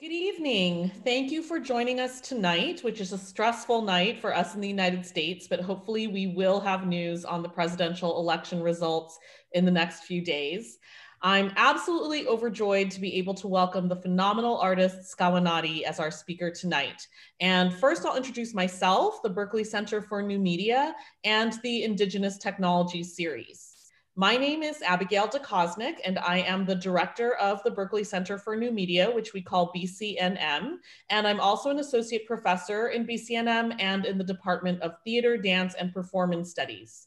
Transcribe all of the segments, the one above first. Good evening. Thank you for joining us tonight, which is a stressful night for us in the United States, but hopefully we will have news on the presidential election results in the next few days. I'm absolutely overjoyed to be able to welcome the phenomenal artist Skawennati as our speaker tonight. And first I'll introduce myself, the Berkeley Center for New Media, and the Indigenous Technology series. My name is Abigail De Kosnik, and I am the director of the Berkeley Center for New Media, which we call BCNM. And I'm also an associate professor in BCNM and in the Department of Theater, Dance, and Performance Studies.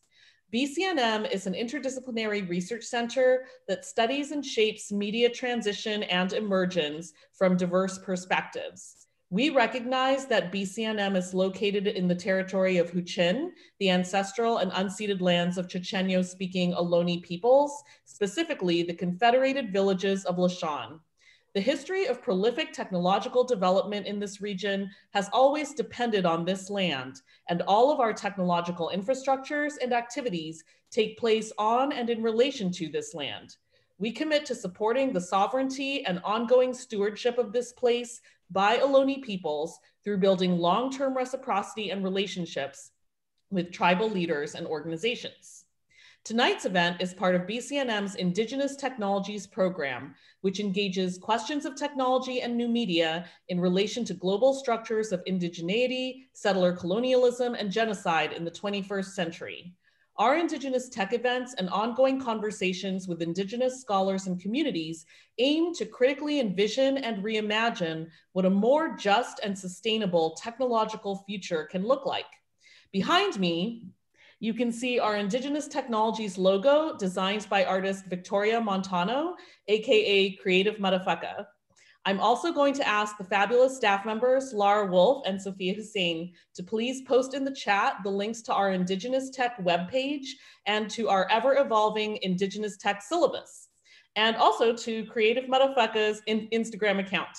BCNM is an interdisciplinary research center that studies and shapes media transition and emergence from diverse perspectives. We recognize that BCNM is located in the territory of Huchin, the ancestral and unceded lands of Chochenyo-speaking Ohlone peoples, specifically the confederated villages of Lashan. The history of prolific technological development in this region has always depended on this land, and all of our technological infrastructures and activities take place on and in relation to this land. We commit to supporting the sovereignty and ongoing stewardship of this place by Ohlone peoples through building long-term reciprocity and relationships with tribal leaders and organizations. Tonight's event is part of BCNM's Indigenous Technologies program, which engages questions of technology and new media in relation to global structures of indigeneity, settler colonialism, and genocide in the 21st century. Our Indigenous tech events and ongoing conversations with Indigenous scholars and communities aim to critically envision and reimagine what a more just and sustainable technological future can look like. Behind me, you can see our Indigenous Technologies logo designed by artist Victoria Montano, AKA Creative Matafaka. I'm also going to ask the fabulous staff members, Lara Wolf and Sophia Hussain, to please post in the chat the links to our Indigenous Tech webpage and to our ever-evolving Indigenous Tech syllabus, and also to Creative Matafaka's Instagram account.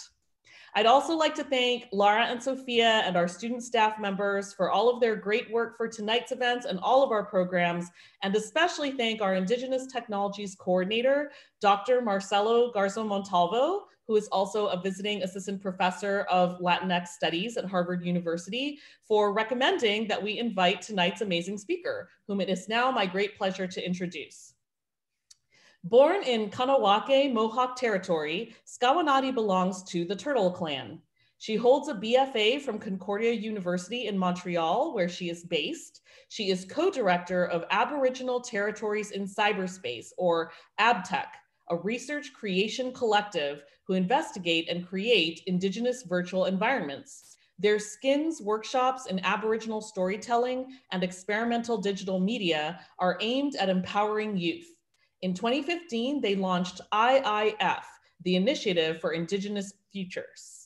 I'd also like to thank Lara and Sophia and our student staff members for all of their great work for tonight's events and all of our programs, and especially thank our Indigenous Technologies Coordinator, Dr. Marcelo Garzo Montalvo, who is also a visiting assistant professor of Latinx studies at Harvard University, for recommending that we invite tonight's amazing speaker, whom it is now my great pleasure to introduce. Born in Kahnawà:ke, Mohawk territory, Skawennati belongs to the Turtle Clan. She holds a BFA from Concordia University in Montreal, where she is based. She is co-director of Aboriginal Territories in Cyberspace, or ABTeC, a research creation collective who investigate and create Indigenous virtual environments. Their skins workshops in Aboriginal storytelling and experimental digital media are aimed at empowering youth. In 2015, they launched IIF, the Initiative for Indigenous Futures.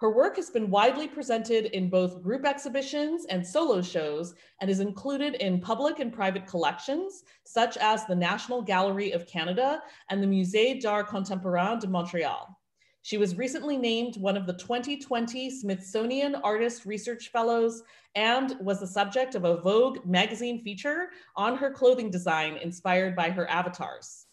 Her work has been widely presented in both group exhibitions and solo shows, and is included in public and private collections, such as the National Gallery of Canada and the Musée d'Art Contemporain de Montréal. She was recently named one of the 2020 Smithsonian Artist Research Fellows and was the subject of a Vogue magazine feature on her clothing design inspired by her avatars.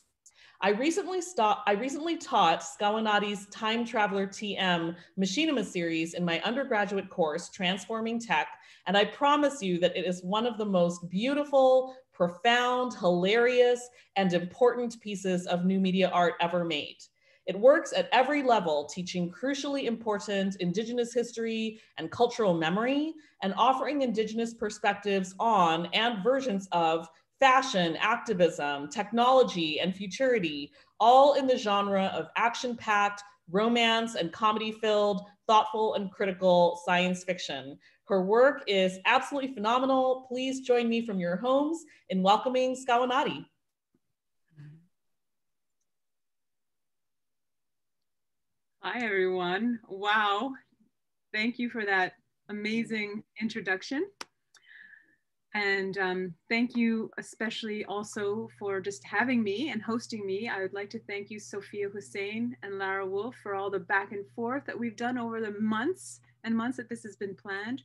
I recently taught Skawennati's Time Traveler TM Machinima series in my undergraduate course, Transforming Tech, and I promise you that it is one of the most beautiful, profound, hilarious, and important pieces of new media art ever made. It works at every level, teaching crucially important Indigenous history and cultural memory, and offering Indigenous perspectives on and versions of fashion, activism, technology, and futurity, all in the genre of action-packed, romance and comedy-filled, thoughtful and critical science fiction. Her work is absolutely phenomenal. Please join me from your homes in welcoming Skawennati. Hi, everyone. Wow. Thank you for that amazing introduction. And thank you especially also for just having me and hosting me. I would like to thank you, Sophia Hussain and Lara Wolf, for all the back and forth that we've done over the months and months that this has been planned.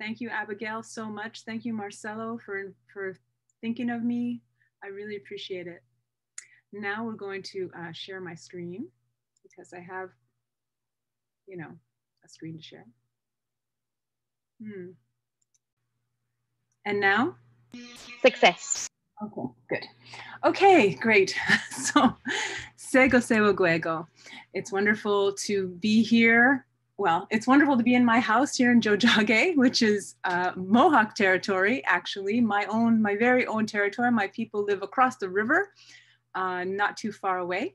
Thank you, Abigail, so much. Thank you, Marcelo, for thinking of me. I really appreciate it. Now we're going to share my screen because I have you know, a screen to share. And now? Success. Okay, good. Okay, great. So, sego sego guego. It's wonderful to be here. Well, it's wonderful to be in my house here in Jojage, which is Mohawk territory, actually, my very own territory. My people live across the river, not too far away.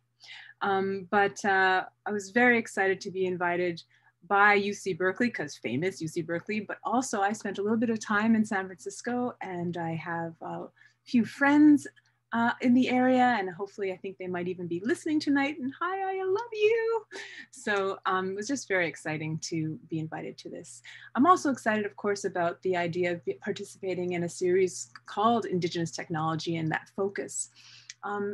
But I was very excited to be invited by UC Berkeley, because famous UC Berkeley, but also I spent a little bit of time in San Francisco, and I have a few friends in the area, and hopefully I think they might even be listening tonight, and hi, I love you. So it was just very exciting to be invited to this. I'm also excited, of course, about the idea of participating in a series called Indigenous Technology and That Focus.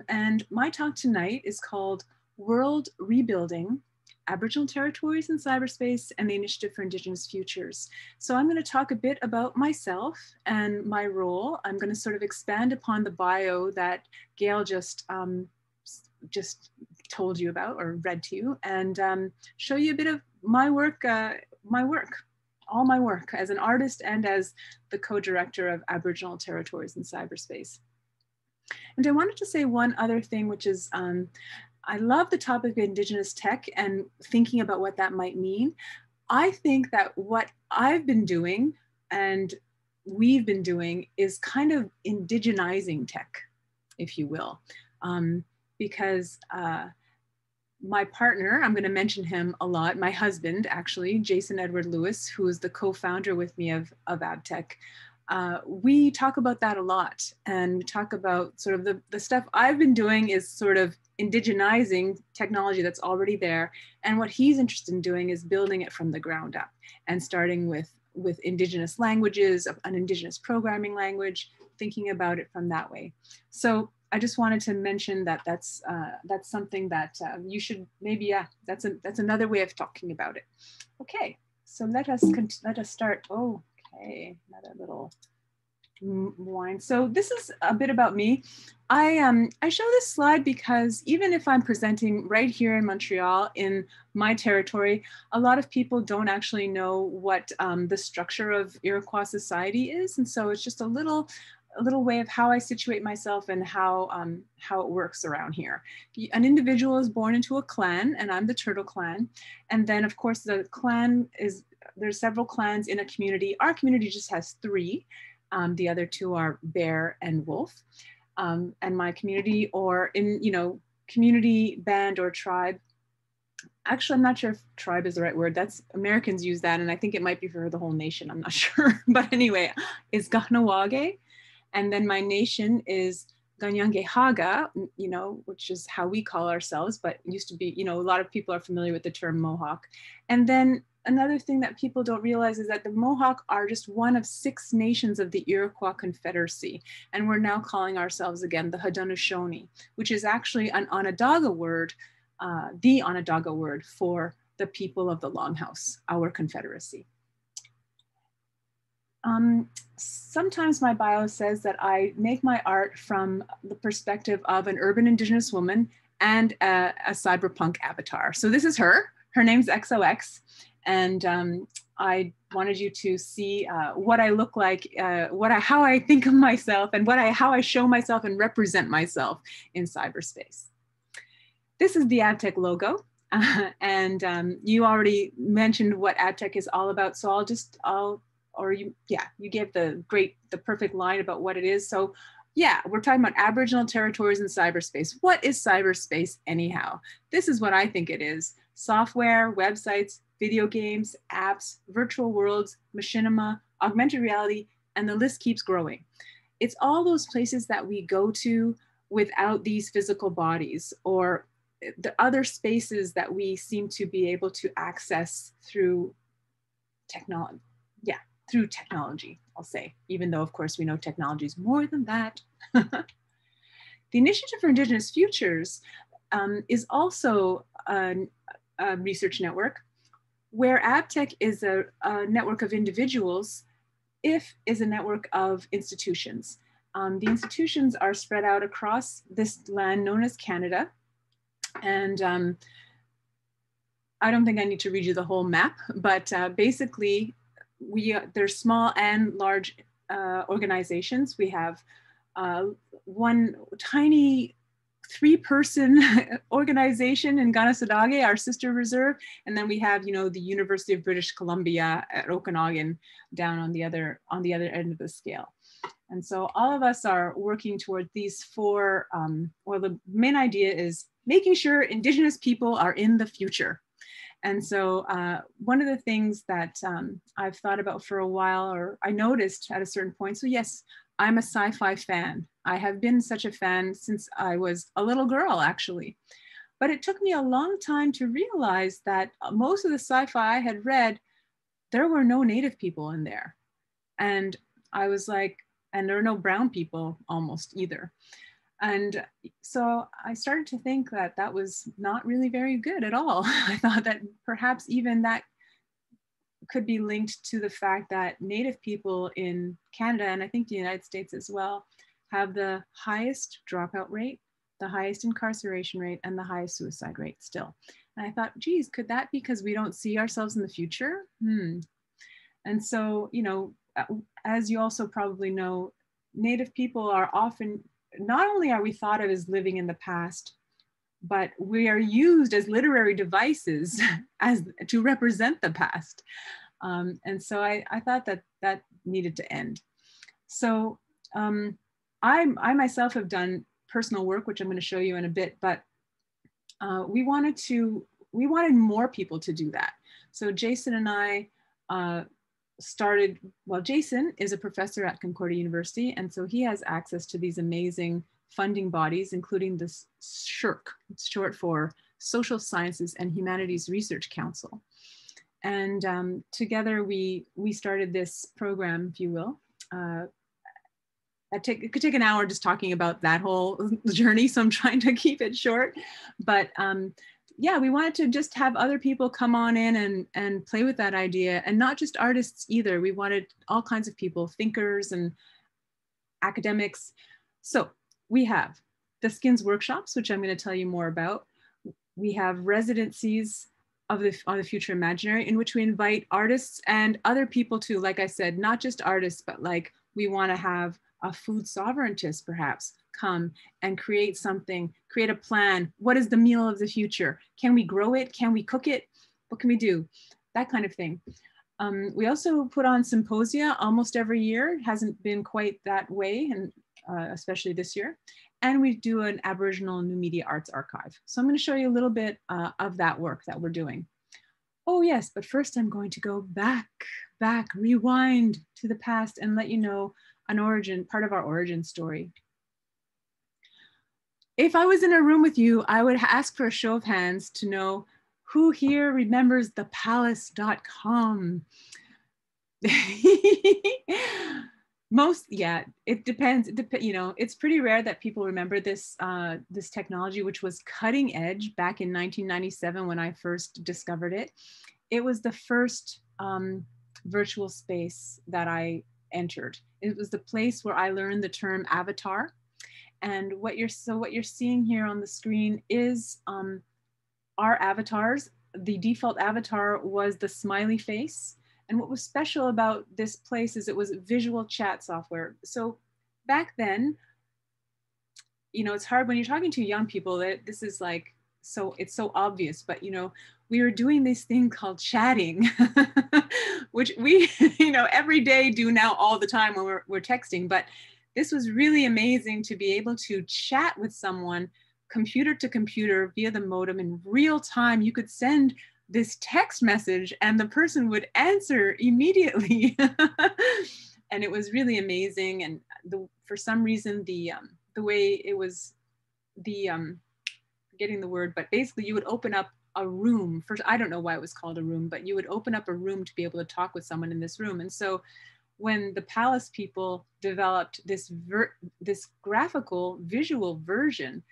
And my talk tonight is called World Rebuilding, Aboriginal Territories in Cyberspace and the Initiative for Indigenous Futures. So I'm going to talk a bit about myself and my role. I'm going to sort of expand upon the bio that Gail just told you about or read to you, and show you a bit of all my work as an artist and as the co-director of Aboriginal Territories in Cyberspace. And I wanted to say one other thing, which is I love the topic of Indigenous tech and thinking about what that might mean. I think that what I've been doing and we've been doing is kind of indigenizing tech, if you will, because my partner, I'm going to mention him a lot, my husband, actually, Jason Edward Lewis, who is the co-founder with me of AbTeC. We talk about that a lot, and we talk about sort of the stuff I've been doing is sort of indigenizing technology that's already there, and what he's interested in doing is building it from the ground up and starting with Indigenous languages, an Indigenous programming language, thinking about it from that way. So I just wanted to mention that that's something that you should maybe, yeah, that's another way of talking about it. Okay, so let us start. Oh. Hey, another little wine. So this is a bit about me. I show this slide because even if I'm presenting right here in Montreal in my territory, a lot of people don't actually know what the structure of Iroquois society is, and so it's just a little way of how I situate myself and how it works around here. An individual is born into a clan, and I'm the Turtle Clan, and then of course the clan is. There's several clans in a community. Our community just has three. The other two are Bear and Wolf. And my community, or in, you know, community, band, or tribe. Actually, I'm not sure if tribe is the right word. That's Americans use that, and I think it might be for the whole nation. I'm not sure. But anyway, it's Kahnawà:ke, and then my nation is Ganyangehaga, you know, which is how we call ourselves, but used to be, you know, a lot of people are familiar with the term Mohawk. And then another thing that people don't realize is that the Mohawk are just one of 6 nations of the Iroquois Confederacy. And we're now calling ourselves again the Haudenosaunee, which is actually an Onondaga word, the Onondaga word for the people of the Longhouse, our Confederacy. Sometimes my bio says that I make my art from the perspective of an urban Indigenous woman and a cyberpunk avatar. So this is her. Her name's XOX. And I wanted you to see what I look like, how I think of myself, and how I show myself and represent myself in cyberspace. This is the AbTeC logo, and you already mentioned what AbTeC is all about, so you gave the perfect line about what it is. So yeah, we're talking about Aboriginal territories in cyberspace. What is cyberspace anyhow? This is what I think it is: software, websites, video games, apps, virtual worlds, machinima, augmented reality, and the list keeps growing. It's all those places that we go to without these physical bodies, or the other spaces that we seem to be able to access through technology. Yeah, through technology, I'll say, even though, of course, we know technology is more than that. The Initiative for Indigenous Futures is also a research network, where AbTeC is a network of individuals, IF is a network of institutions. The institutions are spread out across this land known as Canada, and I don't think I need to read you the whole map, but basically there's small and large organizations. We have one tiny three-person organization in Ghanasadage, our sister reserve, and then we have, you know, the University of British Columbia at Okanagan down on the other end of the scale. And so all of us are working toward these four, well, the main idea is making sure Indigenous people are in the future. And so one of the things that I've thought about for a while, or I noticed at a certain point, so yes, I'm a sci-fi fan. I have been such a fan since I was a little girl, actually. But it took me a long time to realize that most of the sci-fi I had read, there were no Native people in there. And I was like, and there are no brown people almost either. And so I started to think that that was not really very good at all. I thought that perhaps even that could be linked to the fact that Native people in Canada, and I think the United States as well, have the highest dropout rate, the highest incarceration rate, and the highest suicide rate still. And I thought, geez, could that be because we don't see ourselves in the future? And so, you know, as you also probably know, Native people are often, not only are we thought of as living in the past, but we are used as literary devices to represent the past. And so I thought that that needed to end. So I myself have done personal work, which I'm going to show you in a bit, but we wanted more people to do that. So Jason and I started, well, Jason is a professor at Concordia University, and so he has access to these amazing funding bodies, including this SSHRC, it's short for Social Sciences and Humanities Research Council. And together we started this program, if you will. It could take an hour just talking about that whole journey, so I'm trying to keep it short. But yeah, we wanted to just have other people come on in and play with that idea, and not just artists either. We wanted all kinds of people, thinkers and academics. So we have the Skins workshops, which I'm going to tell you more about. We have residencies on the future imaginary, in which we invite artists and other people too. Like I said, not just artists, but like we want to have a food sovereigntist perhaps come and create something, create a plan. What is the meal of the future? Can we grow it? Can we cook it? What can we do? That kind of thing. We also put on symposia almost every year. It hasn't been quite that way, and especially this year. And we do an Aboriginal New Media Arts Archive. So I'm going to show you a little bit of that work that we're doing. Oh yes, but first I'm going to go back, rewind to the past and let you know an origin, part of our origin story. If I was in a room with you, I would ask for a show of hands to know who here remembers thepalace.com. Most, yeah, it depends, you know, it's pretty rare that people remember this, this technology, which was cutting edge back in 1997 when I first discovered it. It was the first virtual space that I entered. It was the place where I learned the term avatar. And what you're seeing here on the screen is our avatars. The default avatar was the smiley face. And what was special about this place is it was visual chat software. So back then, you know, it's hard when you're talking to young people that this is like, so it's so obvious, but you know, we were doing this thing called chatting, which we, you know, every day do now all the time when we're texting, but this was really amazing to be able to chat with someone computer to computer via the modem in real time. You could send this text message and the person would answer immediately. And it was really amazing. And for some reason, the way it was, forgetting the word, but basically you would open up a room. First, I don't know why it was called a room, but you would open up a room to be able to talk with someone in this room. And so when the Palace people developed this graphical visual version,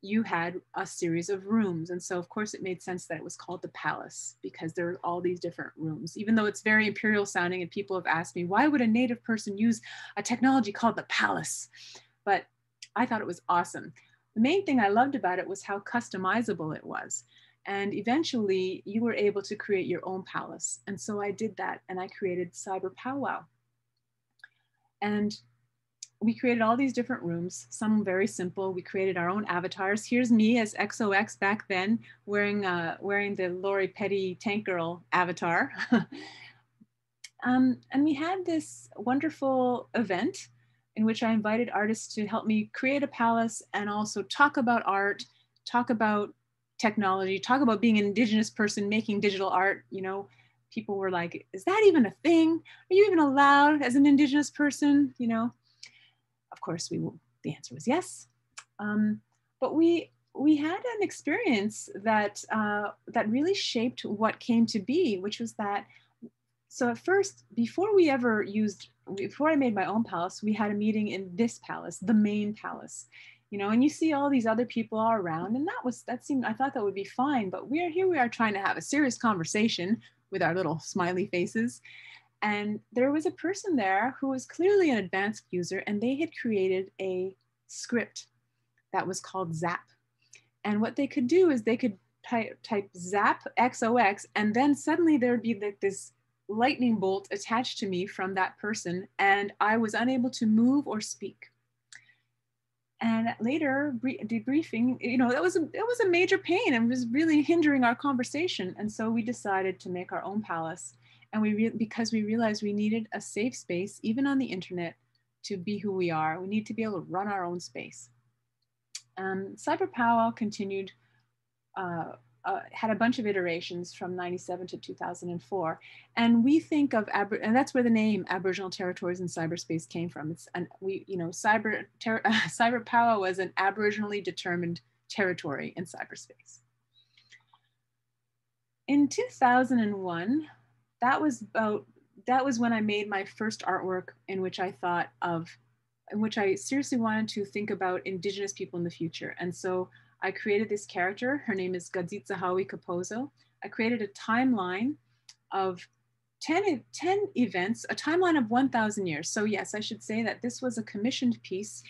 you had a series of rooms. And so of course it made sense that it was called the Palace, because there were all these different rooms, even though it's very imperial sounding. And people have asked me, why would a Native person use a technology called the Palace? But I thought it was awesome. The main thing I loved about it was how customizable it was. And eventually you were able to create your own palace. And so I did that, and I created Cyber Powwow. And we created all these different rooms, some very simple. We created our own avatars. Here's me as XOX back then, wearing the Lori Petty Tank Girl avatar. And we had this wonderful event in which I invited artists to help me create a palace and also talk about art, talk about technology, talk about being an Indigenous person making digital art. You know, people were like, is that even a thing? Are you even allowed as an Indigenous person? You know, of course, the answer was yes. But we had an experience that, that really shaped what came to be, which was that, so at first, before I made my own palace, we had a meeting in this palace, the main palace, you know, and you see all these other people all around, and I thought that would be fine, but here we are trying to have a serious conversation with our little smiley faces. And there was a person there who was clearly an advanced user, and they had created a script that was called Zap. And what they could do is they could type Zap XOX, and then suddenly there'd be like this lightning bolt attached to me from that person, and I was unable to move or speak. And later, debriefing, you know, it was a major pain and was really hindering our conversation. And so we decided to make our own palace. And because we realized we needed a safe space, even on the internet, to be who we are. We need to be able to run our own space. Cyber Powwow continued, had a bunch of iterations from 1997 to 2004. And we think of, and that's where the name Aboriginal Territories in Cyberspace came from. Cyber Powwow was an aboriginally determined territory in cyberspace. In 2001, that was when I made my first artwork in which I seriously wanted to think about Indigenous people in the future. And so I created this character. Her name is Gadzitsahawe Kapozo. I created a timeline of 10 events, a timeline of 1,000 years. So yes, I should say that this was a commissioned piece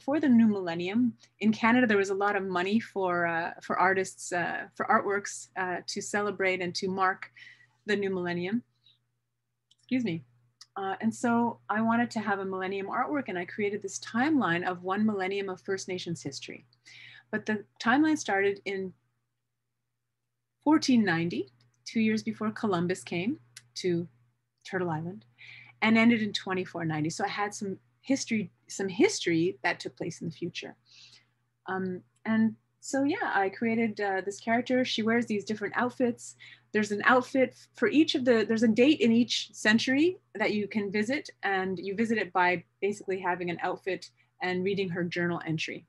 for the new millennium. In Canada, there was a lot of money for artists, for artworks to celebrate and to mark the new millennium. Excuse me. And so I wanted to have a millennium artwork, and I created this timeline of one millennium of First Nations history. But the timeline started in 1490, 2 years before Columbus came to Turtle Island, and ended in 2490. So I had some history that took place in the future. And so yeah, I created this character. She wears these different outfits. There's an outfit for each of there's a date in each century that you can visit, and you visit it by basically having an outfit and reading her journal entry.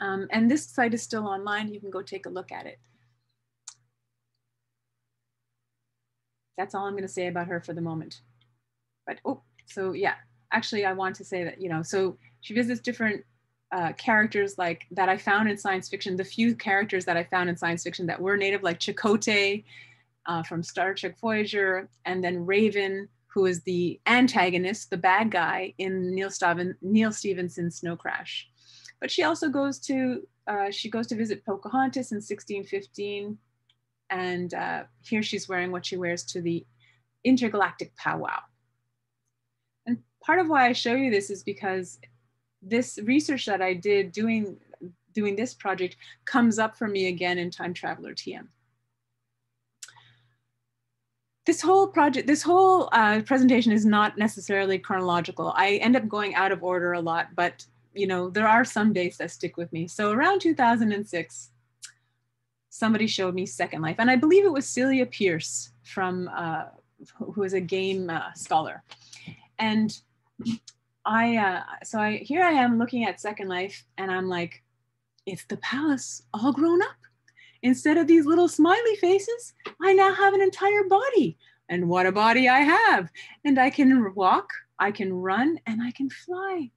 And this site is still online. You can go take a look at it. That's all I'm gonna say about her for the moment. But, so yeah, actually I want to say that, you know, so she visits different characters like that I found in science fiction, the few characters that I found in science fiction that were native, like Chakotay from Star Trek Voyager, and then Raven, who is the antagonist, the bad guy in Neil Stephenson's Snow Crash. But she also goes to visit Pocahontas in 1615, and here she's wearing what she wears to the intergalactic powwow. And part of why I show you this is because this research that I did doing this project comes up for me again in Time Traveler TM. This whole project, this whole presentation is not necessarily chronological. I end up going out of order a lot, but you know, there are some dates that stick with me. So around 2006, somebody showed me Second Life, and I believe it was Celia Pierce from, who is a game scholar. And here I am looking at Second Life, and I'm like, it's the palace all grown up. Instead of these little smiley faces, I now have an entire body. And what a body I have. And I can walk, I can run, and I can fly.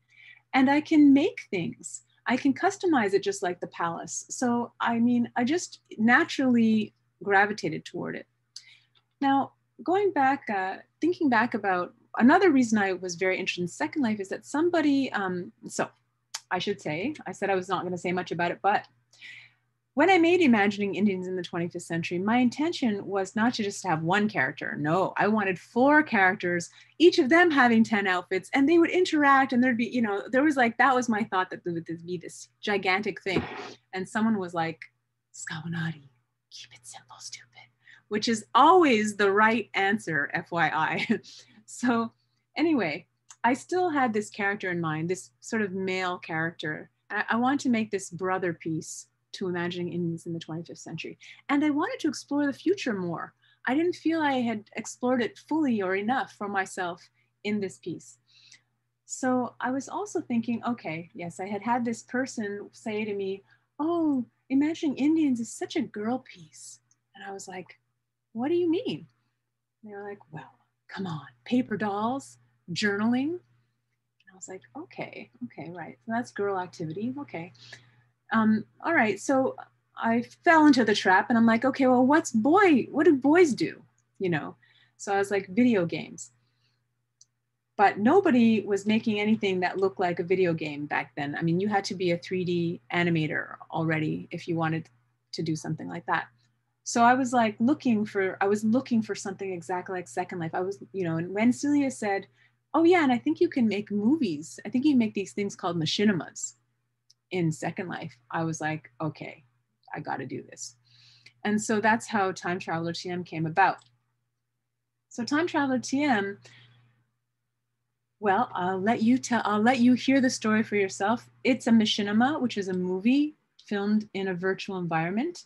And I can make things. I can customize it just like the palace. So, I mean, I just naturally gravitated toward it. Now, going back, thinking back about another reason I was very interested in Second Life is that somebody, I said I was not going to say much about it, but When I made Imagining Indians in the 25th Century, my intention was not to just have one character. No, I wanted 4 characters, each of them having 10 outfits, and they would interact, and there'd be, you know, there was like, that was my thought, that there would be this gigantic thing. And someone was like, Skawennati, keep it simple, stupid, which is always the right answer, FYI. So anyway, I still had this character in mind, this sort of male character. I want to make this brother piece to Imagining Indians in the 25th Century. And I wanted to explore the future more. I didn't feel I had explored it fully or enough for myself in this piece. So I was also thinking, okay, yes, I had had this person say to me, oh, Imagining Indians is such a girl piece. And I was like, what do you mean? And they were like, well, come on, paper dolls, journaling. And I was like, okay, right. So that's girl activity, okay. All right, so I fell into the trap and I'm like, okay, well, what do boys do? You know, so I was like, video games. But nobody was making anything that looked like a video game back then. I mean, you had to be a 3D animator already if you wanted to do something like that. So I was like looking for something exactly like Second Life. I was, you know, and when Celia said, oh yeah, and I think you can make movies. I think you can make these things called machinimas in Second Life. I was like, okay, I gotta do this. And so that's how Time Traveler TM came about. So Time Traveler TM, well, I'll let you hear the story for yourself. It's a machinima, which is a movie filmed in a virtual environment.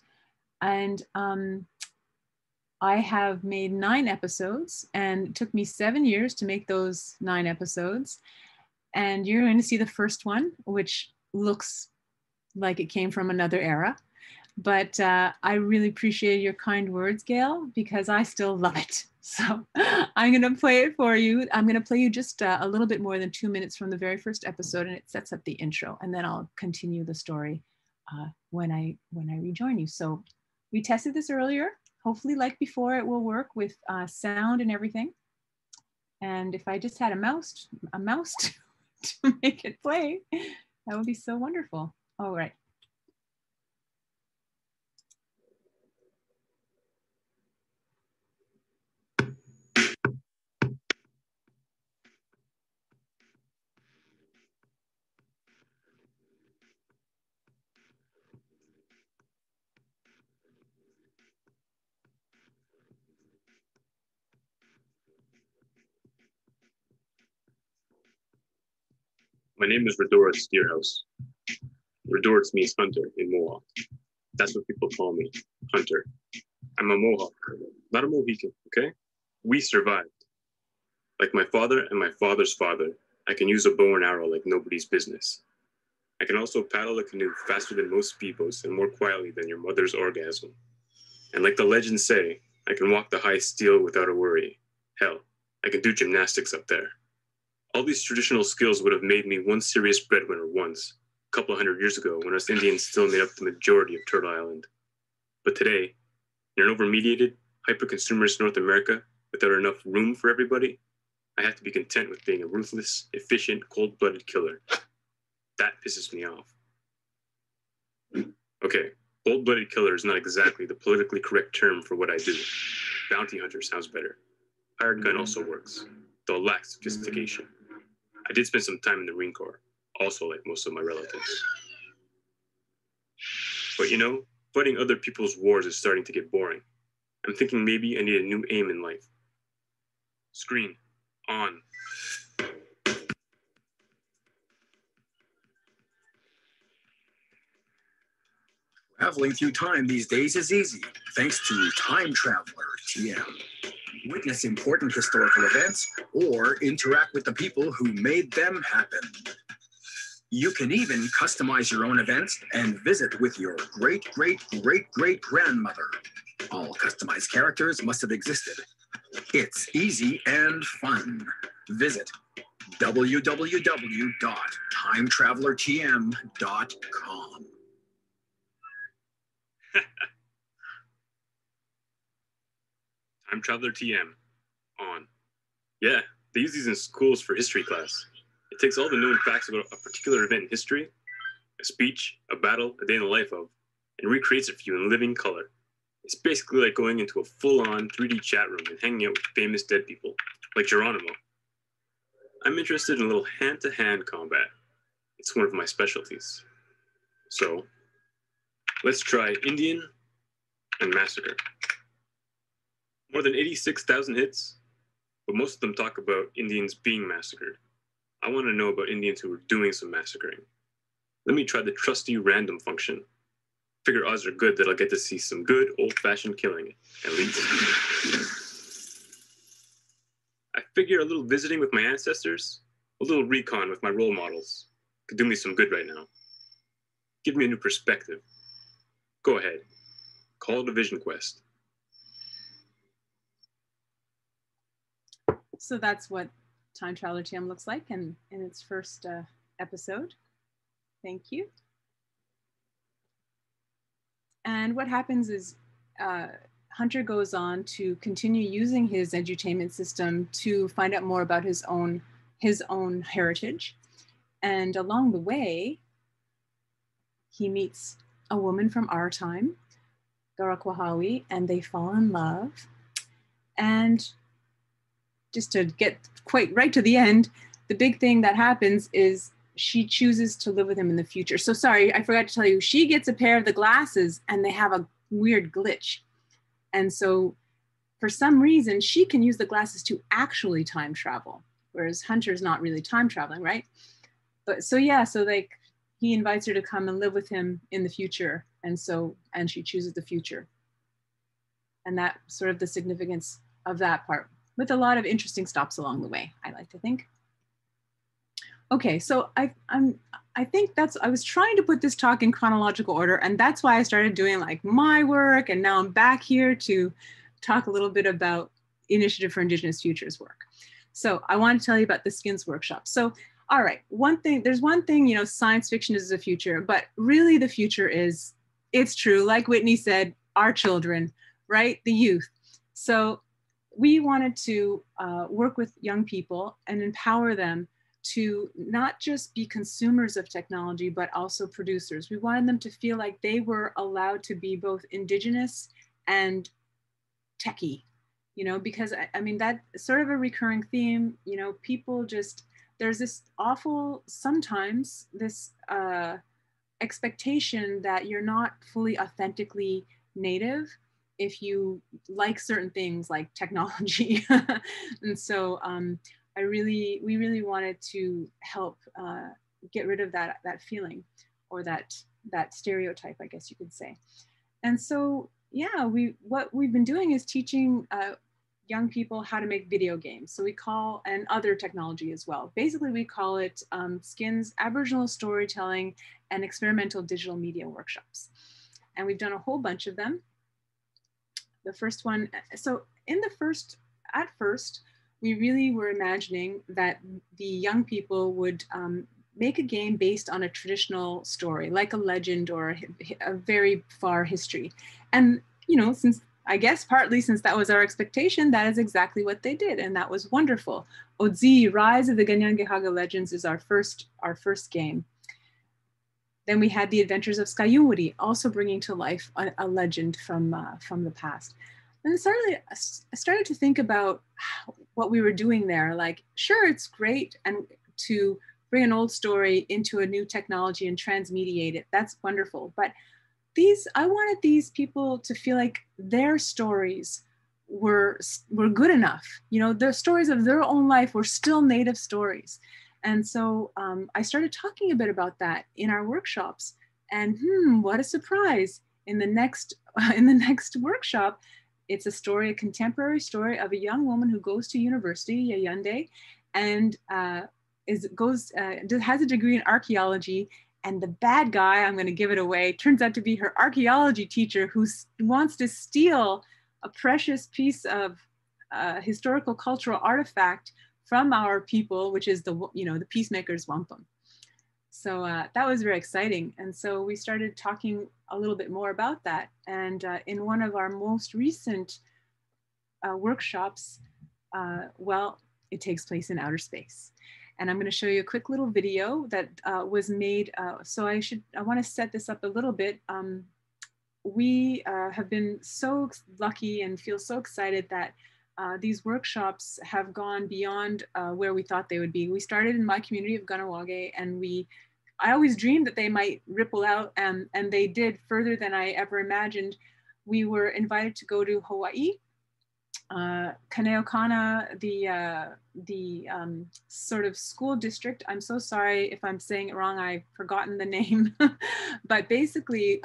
And I have made 9 episodes, and it took me 7 years to make those 9 episodes. And you're going to see the first one, which looks like it came from another era. But I really appreciate your kind words, Gail, because I still love it. So I'm going to play it for you. I'm going to play you just a little bit more than 2 minutes from the very first episode, and it sets up the intro. And then I'll continue the story when I rejoin you. So we tested this earlier. Hopefully, like before, it will work with sound and everything. And if I just had a mouse to make it play, that would be so wonderful. All right. My name is Redoris Deerhouse. Redoris means hunter in Mohawk. That's what people call me, hunter. I'm a Mohawk, not a Mohican, okay? We survived. Like my father and my father's father, I can use a bow and arrow like nobody's business. I can also paddle a canoe faster than most people's and more quietly than your mother's orgasm. And like the legends say, I can walk the high steel without a worry. Hell, I can do gymnastics up there. All these traditional skills would have made me one serious breadwinner once, a couple hundred years ago, when us Indians still made up the majority of Turtle Island. But today, in an overmediated, hyper-consumerist North America, without enough room for everybody, I have to be content with being a ruthless, efficient, cold-blooded killer. That pisses me off. Okay, cold-blooded killer is not exactly the politically correct term for what I do. Bounty hunter sounds better. Hired gun also works, though it lacks sophistication. I did spend some time in the Marine Corps, also like most of my relatives. But you know, fighting other people's wars is starting to get boring. I'm thinking maybe I need a new aim in life. Screen on. Traveling through time these days is easy, thanks to Time Traveler TM. Witness important historical events, or interact with the people who made them happen. You can even customize your own events and visit with your great-great-great-great-grandmother. All customized characters must have existed. It's easy and fun. Visit www.timetravelertm.com. Time Traveler TM, on. Yeah, they use these in schools for history class. It takes all the known facts about a particular event in history, a speech, a battle, a day in the life of, and recreates it for you in living color. It's basically like going into a full-on 3D chat room and hanging out with famous dead people, like Geronimo. I'm interested in a little hand-to-hand combat. It's one of my specialties. So, let's try Indian and Massacre. More than 86,000 hits, but most of them talk about Indians being massacred. I want to know about Indians who were doing some massacring. Let me try the trusty random function. Figure odds are good that I'll get to see some good old-fashioned killing, at least. I figure a little visiting with my ancestors, a little recon with my role models, could do me some good right now. Give me a new perspective. Go ahead. Call it a vision quest. So that's what Time Traveler TM looks like in its first episode. Thank you. And what happens is Hunter goes on to continue using his edutainment system to find out more about his own heritage. And along the way, he meets a woman from our time, Garakwahawi, and they fall in love. And just to get quite right to the end, the big thing that happens is she chooses to live with him in the future. So sorry, I forgot to tell you, she gets a pair of the glasses and they have a weird glitch. And so for some reason, she can use the glasses to actually time travel, whereas Hunter's not really time traveling, right? But so yeah, so like he invites her to come and live with him in the future. And she chooses the future. And that's sort of the significance of that part, with a lot of interesting stops along the way, I like to think. Okay, so I was trying to put this talk in chronological order, and that's why I started doing like my work, and now I'm back here to talk a little bit about Initiative for Indigenous Futures work. So I want to tell you about the Skins Workshop. So, all right, there's one thing, you know, science fiction is the future, but really the future is, it's true, like Whitney said, our children, right, the youth. So we wanted to work with young people and empower them to not just be consumers of technology, but also producers. We wanted them to feel like they were allowed to be both indigenous and techie, you know, because I mean, that's sort of a recurring theme, you know, people just, there's this awful, sometimes this expectation that you're not fully authentically native if you like certain things like technology. And so we really wanted to help get rid of that feeling, or that stereotype, I guess you could say. And so, yeah, what we've been doing is teaching young people how to make video games. So we call, and other technology as well. Basically, we call it Skins Aboriginal Storytelling and Experimental Digital Media Workshops. And we've done a whole bunch of them. The first one, so at first, we really were imagining that the young people would make a game based on a traditional story, like a legend or a very far history. And, you know, partly since that was our expectation, that is exactly what they did. And that was wonderful. Odzi, Rise of the Ganyangehaga Legends is our first game. Then we had The Adventures of Skawennati, also bringing to life a legend from the past. And I started to think about what we were doing there. Like, sure, it's great and to bring an old story into a new technology and transmediate it. That's wonderful. But I wanted these people to feel like their stories were good enough. You know, the stories of their own life were still native stories. And so I started talking a bit about that in our workshops, and what a surprise. In the next workshop, it's a contemporary story of a young woman who goes to university, Yayande, and has a degree in archaeology, and the bad guy, I'm gonna give it away, turns out to be her archaeology teacher who wants to steal a precious piece of historical cultural artifact from our people, which is the Peacemaker's wampum. So that was very exciting. And so we started talking a little bit more about that. And in one of our most recent workshops, it takes place in outer space. And I'm gonna show you a quick little video that was made. So I wanna set this up a little bit. we have been so lucky and feel so excited that these workshops have gone beyond where we thought they would be. We started in my community of Kahnawà:ke, and I always dreamed that they might ripple out, and they did further than I ever imagined. We were invited to go to Hawaii. Kaneokana, the sort of school district, I'm so sorry if I'm saying it wrong, I've forgotten the name, but basically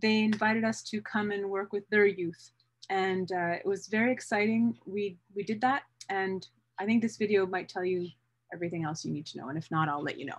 they invited us to come and work with their youth. And it was very exciting. We did that. And I think this video might tell you everything else you need to know. And if not, I'll let you know.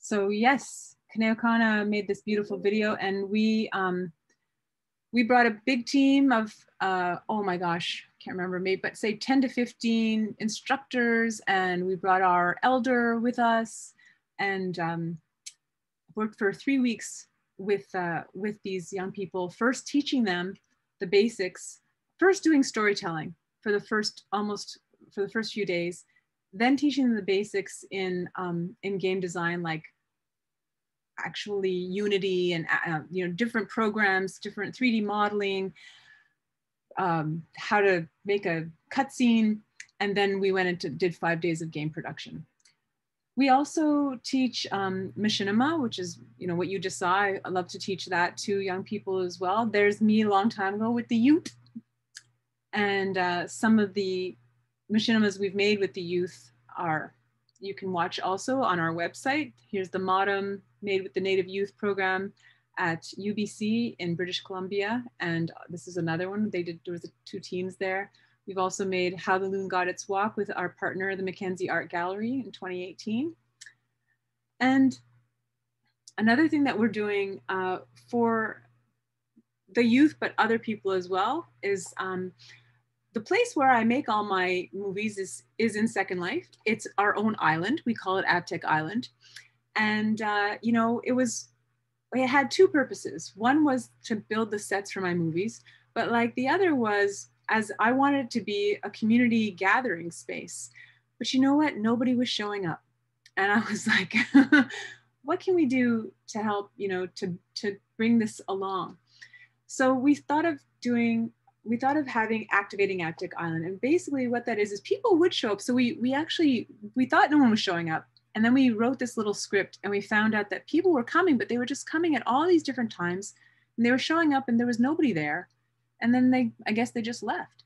So yes, Kaneokana made this beautiful video, and we brought a big team of, oh my gosh, can't remember maybe, but say 10 to 15 instructors, and we brought our elder with us, and worked for 3 weeks with these young people, first teaching them the basics, first doing storytelling for the first few days, then teaching them the basics in game design, like actually Unity and different programs, different 3D modeling, how to make a cutscene, and then we went into did 5 days of game production. We also teach machinima, which is what you just saw. I love to teach that to young people as well. There's me a long time ago with the Ute, and some of the machinimas we've made with the youth are you can watch also on our website. Here's the modem made with the Native Youth Program at UBC in British Columbia. And this is another one. There was two teams there. We've also made How the Loon Got Its Walk with our partner, the Mackenzie Art Gallery in 2018. And another thing that we're doing for the youth, but other people as well, is the place where I make all my movies is in Second Life. It's our own island. We call it AbTeC Island. And, it had two purposes. One was to build the sets for my movies, but like the other was, as I wanted it to be a community gathering space, but you know what? Nobody was showing up. And I was like, what can we do to help, to bring this along? So we thought of activating AbTeC Island. And basically what that is people would show up. So we thought no one was showing up. And then we wrote this little script and we found out that people were coming, but they were just coming at all these different times. And they were showing up and there was nobody there. And then I guess they just left.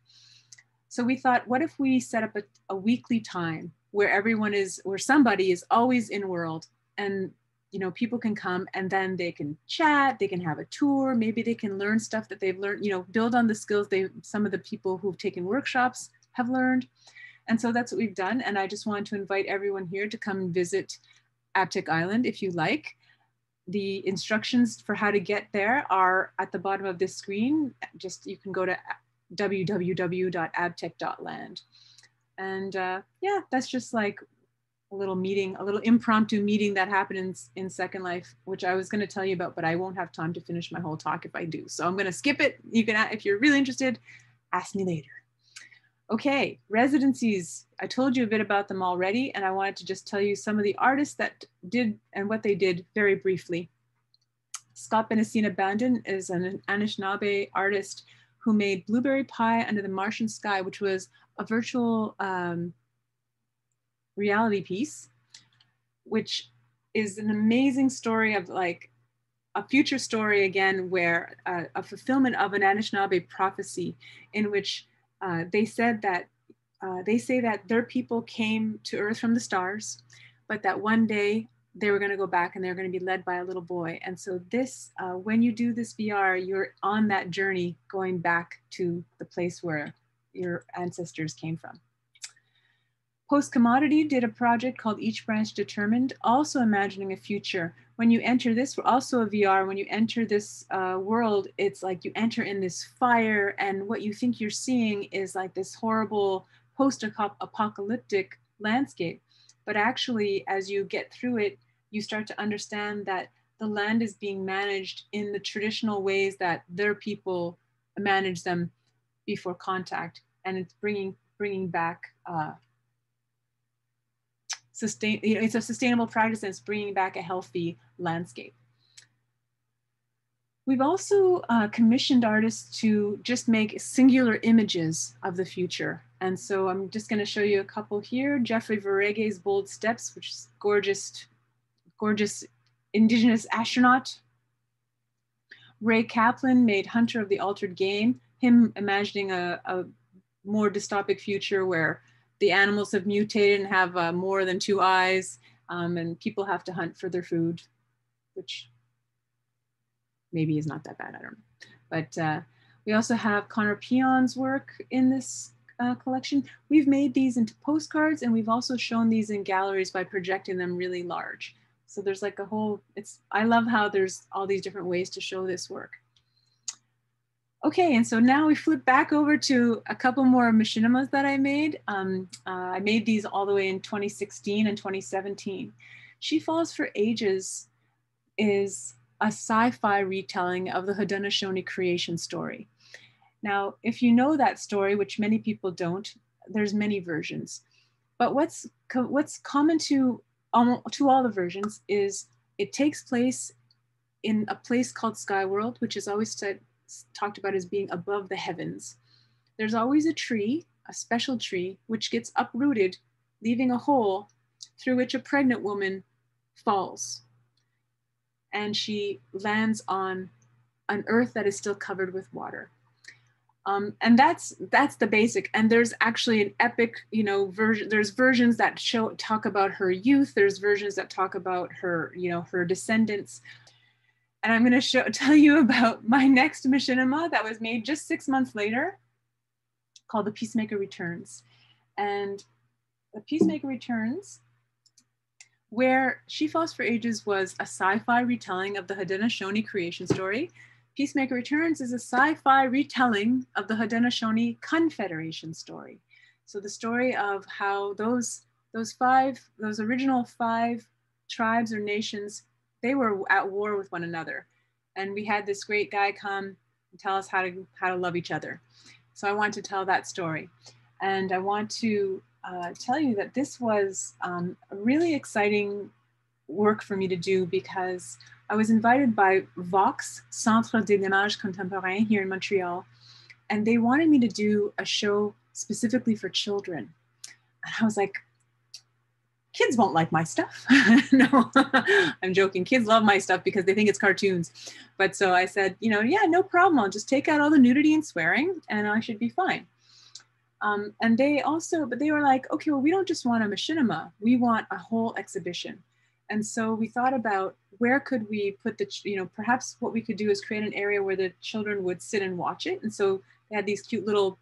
So we thought, what if we set up a weekly time where everyone is, where somebody is always in world, and you know, people can come and then they can chat, they can have a tour, maybe they can learn stuff that they've learned, you know, build on the skills they, some of the people who've taken workshops have learned. And so that's what we've done. And I just want to invite everyone here to come and visit AbTeC Island if you like. The instructions for how to get there are at the bottom of this screen. Just, you can go to www.abtec.land. And yeah, that's just like a little meeting, a little impromptu meeting that happened in Second Life, which I was going to tell you about, but I won't have time to finish my whole talk if I do. So I'm going to skip it. You can, if you're really interested, ask me later. Okay, residencies. I told you a bit about them already, and I wanted to just tell you some of the artists that did and what they did very briefly. Scott Benesina Bandon is an Anishinaabe artist who made Blueberry Pie Under the Martian Sky, which was a virtual reality piece, which is an amazing story of like a future story again, where a fulfillment of an Anishinaabe prophecy in which they said that, they say that their people came to Earth from the stars, but that one day they were going to go back and they're going to be led by a little boy. And so this, when you do this VR, you're on that journey going back to the place where your ancestors came from. Post Commodity did a project called Each Branch Determined, also imagining a future. When you enter this, also a VR, when you enter this world, it's like you enter in this fire, and what you think you're seeing is like this horrible post-apocalyptic landscape. But actually, as you get through it, you start to understand that the land is being managed in the traditional ways that their people managed them before contact. And it's bringing back, you know, it's a sustainable practice, and it's bringing back a healthy landscape. We've also commissioned artists to just make singular images of the future. And so I'm just going to show you a couple here. Jeffrey Verrege's Bold Steps, which is gorgeous, gorgeous Indigenous astronaut. Ray Kaplan made Hunter of the Altered Game, him imagining a more dystopic future where the animals have mutated and have more than 2 eyes, and people have to hunt for their food, which maybe is not that bad, I don't know. But we also have Connor Pion's work in this collection. We've made these into postcards, and we've also shown these in galleries by projecting them really large. So there's like a whole, I love how there's all these different ways to show this work. Okay, and so now we flip back over to a couple more machinimas that I made. I made these all the way in 2016 and 2017. She Falls for Ages is a sci-fi retelling of the Haudenosaunee creation story. Now, if you know that story, which many people don't, there's many versions. But what's common to all the versions is it takes place in a place called Skyworld, which is always said, talked about as being above the heavens. There's always a tree, a special tree, which gets uprooted, leaving a hole through which a pregnant woman falls. And she lands on an earth that is still covered with water. And that's the basic. And there's actually an epic, you know, version. There's versions that talk about her youth. There's versions that talk about her, you know, her descendants. And I'm going to tell you about my next machinima that was made just 6 months later, called The Peacemaker Returns. And The Peacemaker Returns, where She Falls for Ages was a sci-fi retelling of the Haudenosaunee creation story, Peacemaker Returns is a sci-fi retelling of the Haudenosaunee Confederation story. So the story of how those original 5 tribes or nations, they were at war with one another. And we had this great guy come and tell us how to love each other. So I want to tell that story. And I want to tell you that this was a really exciting work for me to do, because I was invited by Vox, Centre des Images Contemporaines here in Montreal. And they wanted me to do a show specifically for children. And I was like, kids won't like my stuff. No, I'm joking. Kids love my stuff because they think it's cartoons. But so I said, you know, yeah, no problem. I'll just take out all the nudity and swearing and I should be fine. And they also, but they were like, okay, well, we don't just want a machinima, we want a whole exhibition. And so we thought about where could we put the, you know, perhaps what we could do is create an area where the children would sit and watch it. And so they had these cute little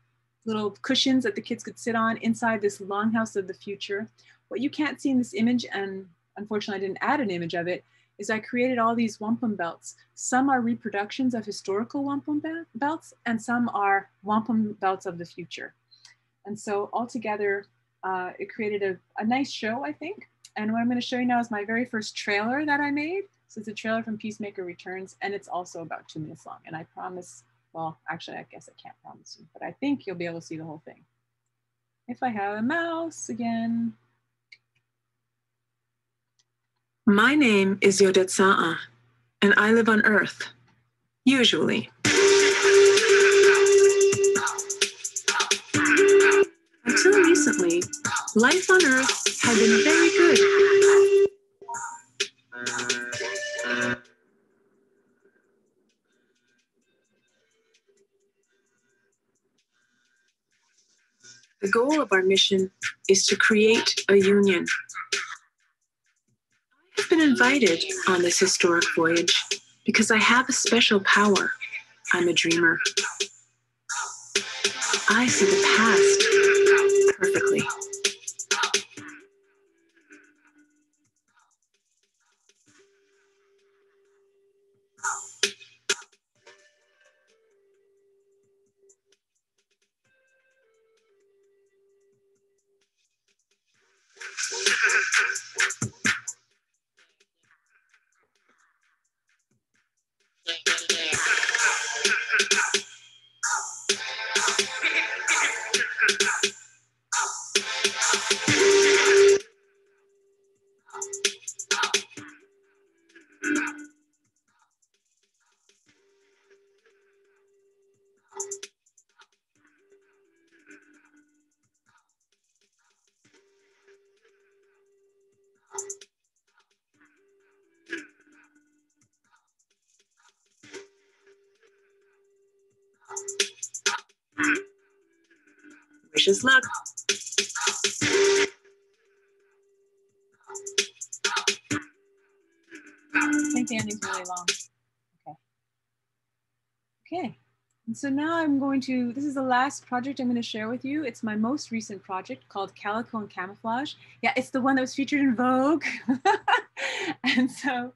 cushions that the kids could sit on inside this longhouse of the future. What you can't see in this image, and unfortunately I didn't add an image of it, is I created all these wampum belts. Some are reproductions of historical wampum belts, and some are wampum belts of the future. And so altogether, it created a nice show, I think. And what I'm going to show you now is my very first trailer that I made. So it's a trailer from Peacemaker Returns, and it's also about 2 minutes long. And I promise, well, actually, I guess I can't promise you, but I think you'll be able to see the whole thing. If I have a mouse again. My name is Yodet Sa'a, and I live on Earth, usually. Until recently, life on Earth had been very good. The goal of our mission is to create a union. I have been invited on this historic voyage because I have a special power. I'm a dreamer. I see the past perfectly. Wishes luck. I think the ending's really long. Okay. And so now I'm going to, this is the last project I'm going to share with you. It's my most recent project called Calico and Camouflage. Yeah, it's the one that was featured in Vogue. And so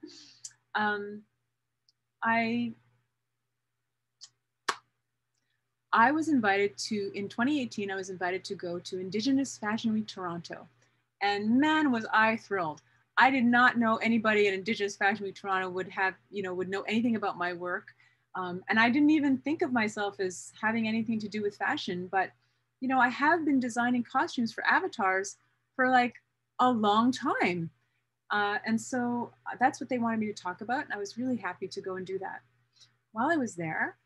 I was invited to, in 2018, I was invited to go to Indigenous Fashion Week Toronto. And man, was I thrilled. I did not know anybody at Indigenous Fashion Week Toronto would have, you know, would know anything about my work. And I didn't even think of myself as having anything to do with fashion, but, you know, I have been designing costumes for avatars for like a long time. And so that's what they wanted me to talk about. And I was really happy to go and do that. While I was there,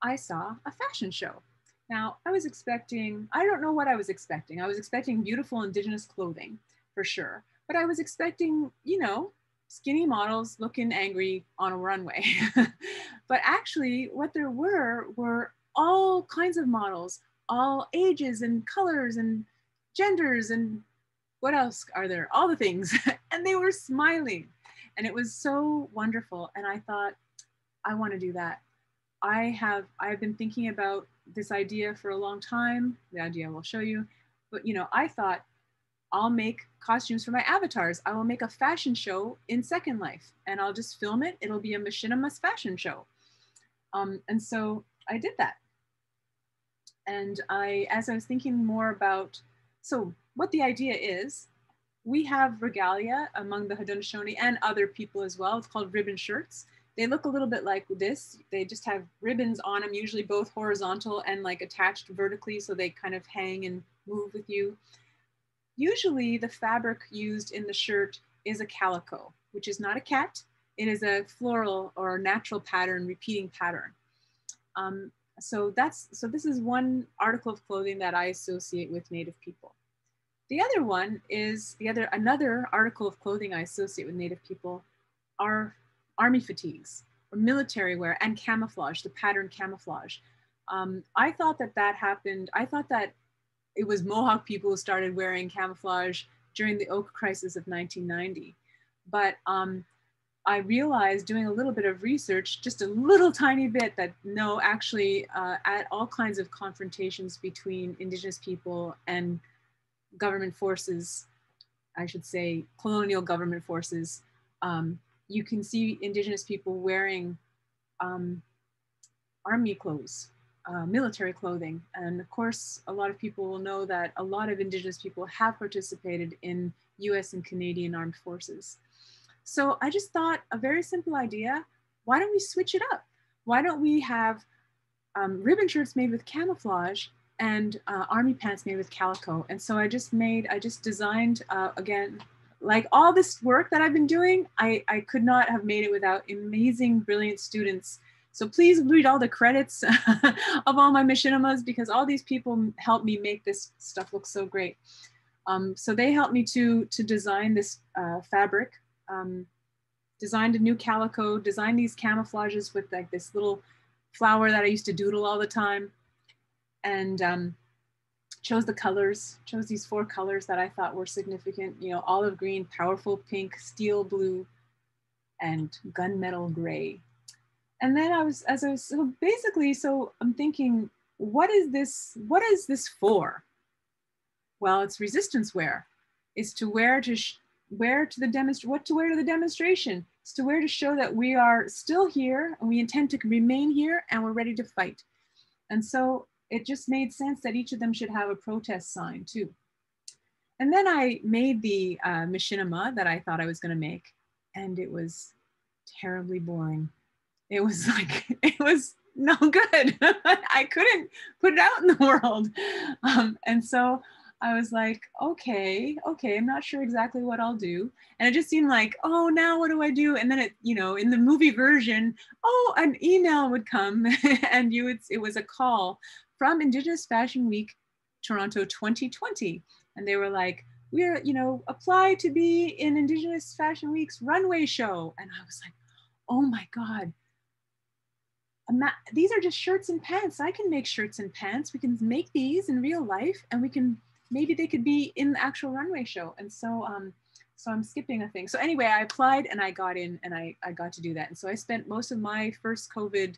I saw a fashion show. Now, I was expecting, I don't know what I was expecting. I was expecting beautiful Indigenous clothing for sure, but I was expecting, you know, skinny models looking angry on a runway. But actually what there were all kinds of models, all ages and colors and genders and what else are there? All the things. And they were smiling and it was so wonderful. And I thought, I want to do that. I've been thinking about this idea for a long time, the idea I will show you, but you know, I thought I'll make costumes for my avatars. I will make a fashion show in Second Life and I'll just film it. It'll be a machinima fashion show. And so I did that. And as I was thinking more about, so what the idea is, we have regalia among the Haudenosaunee and other people as well. It's called ribbon shirts. They look a little bit like this. They just have ribbons on them, usually both horizontal and like attached vertically. So they kind of hang and move with you. Usually the fabric used in the shirt is a calico, which is not a cat. It is a floral or natural pattern, repeating pattern. So this is one article of clothing that I associate with Native people. The other one is, another article of clothing I associate with Native people are army fatigues or military wear and camouflage, the pattern camouflage. I thought that happened. I thought that it was Mohawk people who started wearing camouflage during the Oak Crisis of 1990. But I realized doing a little bit of research, just a little tiny bit, that no, actually at all kinds of confrontations between Indigenous people and government forces, I should say colonial government forces, you can see Indigenous people wearing army clothes, military clothing. And of course, a lot of people will know that a lot of Indigenous people have participated in US and Canadian armed forces. So I just thought a very simple idea, why don't we switch it up? Why don't we have ribbon shirts made with camouflage and army pants made with calico? And so I just designed, again, like all this work that I've been doing, I could not have made it without amazing, brilliant students. So please read all the credits of all my machinimas, because all these people helped me make this stuff look so great. So they helped me to design this fabric, designed a new calico, designed these camouflages with like this little flower that I used to doodle all the time, and chose the colors, chose these four colors that I thought were significant, you know, olive green, powerful pink, steel blue, and gunmetal gray. And then so I'm thinking, what is this for? Well, it's resistance wear. It's to wear to the demonstration. It's to wear to show that we are still here and we intend to remain here and we're ready to fight. And so it just made sense that each of them should have a protest sign too. And then I made the machinima that I thought I was gonna make, and it was terribly boring. It was like, it was no good. I couldn't put it out in the world. And so I was like, okay, I'm not sure exactly what I'll do. And it just seemed like, oh, now what do I do? And then it, you know, in the movie version, oh, an email would come and it was a call from Indigenous Fashion Week, Toronto 2020. And they were like, we're, you know, apply to be in Indigenous Fashion Week's runway show. And I was like, oh my God. These are just shirts and pants. I can make shirts and pants. We can make these in real life, and we can, maybe they could be in the actual runway show. And so, so I'm skipping a thing. So anyway, I applied and I got in, and I got to do that. And so I spent most of my first COVID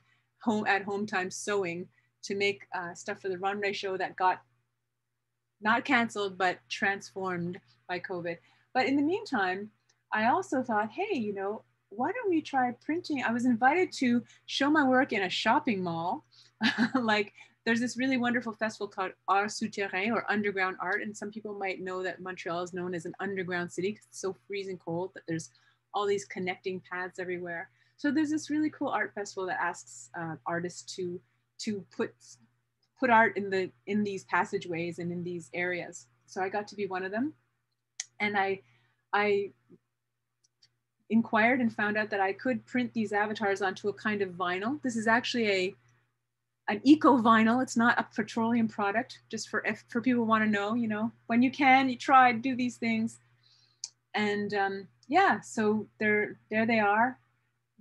at home time sewing to make stuff for the runway show that got not canceled, but transformed by COVID. But in the meantime, I also thought, hey, you know, why don't we try printing? I was invited to show my work in a shopping mall. Like, there's this really wonderful festival called Art Souterrain, or Underground Art. And some people might know that Montreal is known as an underground city because it's so freezing cold that there's all these connecting paths everywhere. So there's this really cool art festival that asks artists to put art in these passageways and in these areas. So I got to be one of them. And I inquired and found out that I could print these avatars onto a kind of vinyl. This is actually an eco vinyl. It's not a petroleum product, just for people who want to know, you know, when you can, you try to do these things. And yeah, so there they are.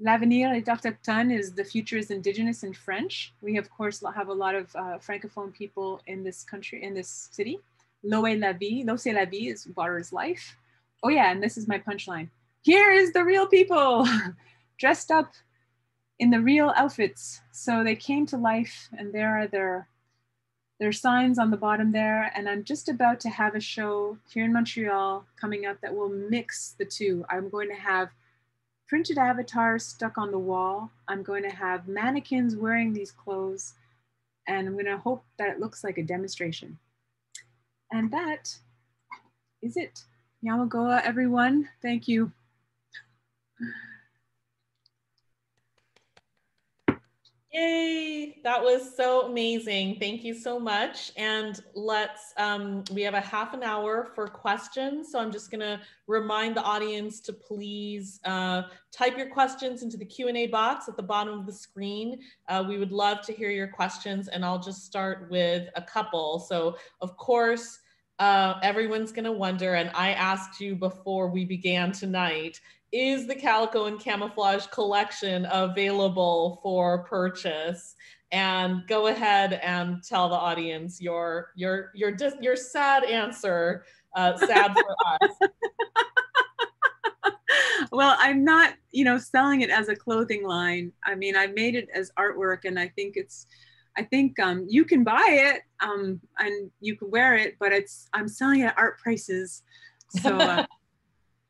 L'avenir est autochtone is the future is Indigenous in French. We of course have a lot of Francophone people in this country, in this city. L'eau est la vie, l'eau c'est la vie is water is life. Oh yeah, and this is my punchline. Here is the real people dressed up in the real outfits. So they came to life, and there are their signs on the bottom there. And I'm just about to have a show here in Montreal coming up that will mix the two. I'm going to have printed avatars stuck on the wall. I'm going to have mannequins wearing these clothes. And I'm going to hope that it looks like a demonstration. And that is it. Yamagoa, everyone. Thank you. Yay, that was so amazing. Thank you so much. And let's, we have a half an hour for questions. So I'm just gonna remind the audience to please type your questions into the Q&A box at the bottom of the screen. We would love to hear your questions, and I'll just start with a couple. So of course, everyone's gonna wonder, and I asked you before we began tonight, is the Calico and Camouflage collection available for purchase? And go ahead and tell the audience your sad answer, sad for us. Well, I'm not, selling it as a clothing line. I mean, I made it as artwork, and I think you can buy it and you can wear it, but I'm selling it at art prices. So,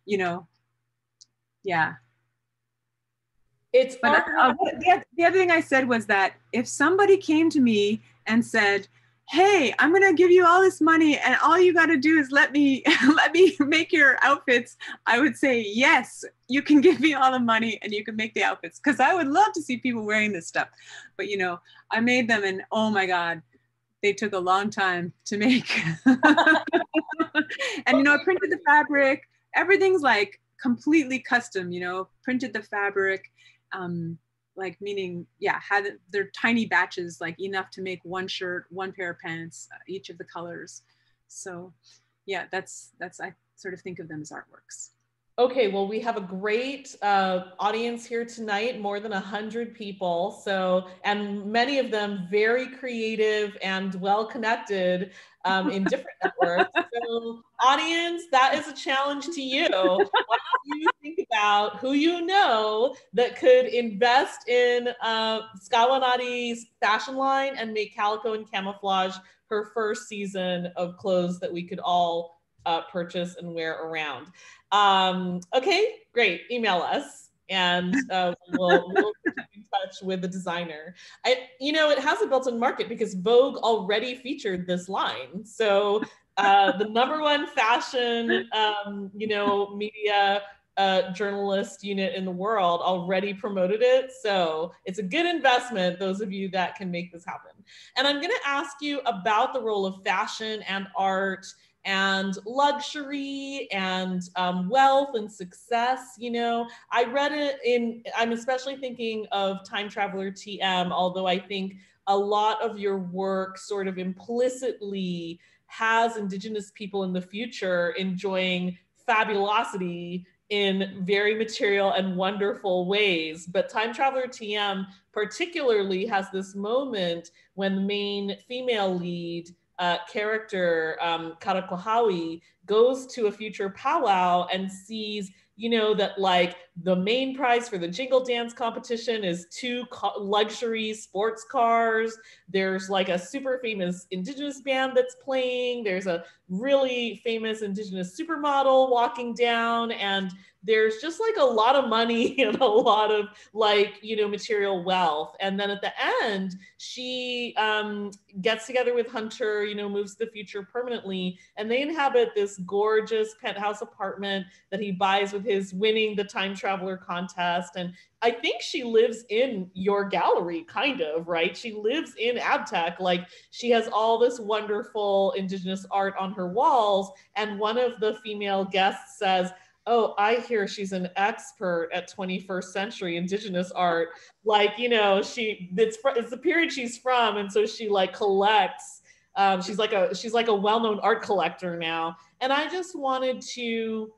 yeah. The other thing I said was that if somebody came to me and said, hey, I'm going to give you all this money and all you got to do is let me make your outfits, I would say, yes, you can give me all the money and you can make the outfits, because I would love to see people wearing this stuff. But, I made them, and oh my God, they took a long time to make. And, I printed the fabric. Everything's like completely custom, printed the fabric. Meaning, yeah, had their tiny batches, enough to make one shirt, one pair of pants, each of the colors. So yeah, that's I sort of think of them as artworks. Okay, well, we have a great audience here tonight, more than 100 people. So, and many of them very creative and well-connected in different networks. So audience, that is a challenge to you. Why don't you think about who you know that could invest in Skawennati's fashion line and make Calico and Camouflage her first season of clothes that we could all purchase and wear around. Okay, great. Email us, and we'll get in touch with the designer. It has a built-in market because Vogue already featured this line. So the #1 fashion, media journalist unit in the world already promoted it. So it's a good investment, those of you that can make this happen. And I'm going to ask you about the role of fashion and art and luxury and wealth and success. I read it I'm especially thinking of Time Traveler TM, although I think a lot of your work sort of implicitly has Indigenous people in the future enjoying fabulosity in very material and wonderful ways. But Time Traveler TM particularly has this moment when the main female lead character, Kahnawà:ke, goes to a future powwow and sees, that the main prize for the jingle dance competition is 2 luxury sports cars. There's a super famous Indigenous band that's playing. There's a really famous Indigenous supermodel walking down, and there's just a lot of money and a lot of material wealth. And then at the end, she gets together with Hunter, moves to the future permanently, and they inhabit this gorgeous penthouse apartment that he buys with his winning the Time Traveler contest. And I think she lives in your gallery, kind of, right? She lives in AbTeC. She has all this wonderful Indigenous art on her walls. And one of the female guests says, oh, I hear she's an expert at 21st century Indigenous art. It's the period she's from. And so she collects, she's like a well-known art collector now. And I just wanted to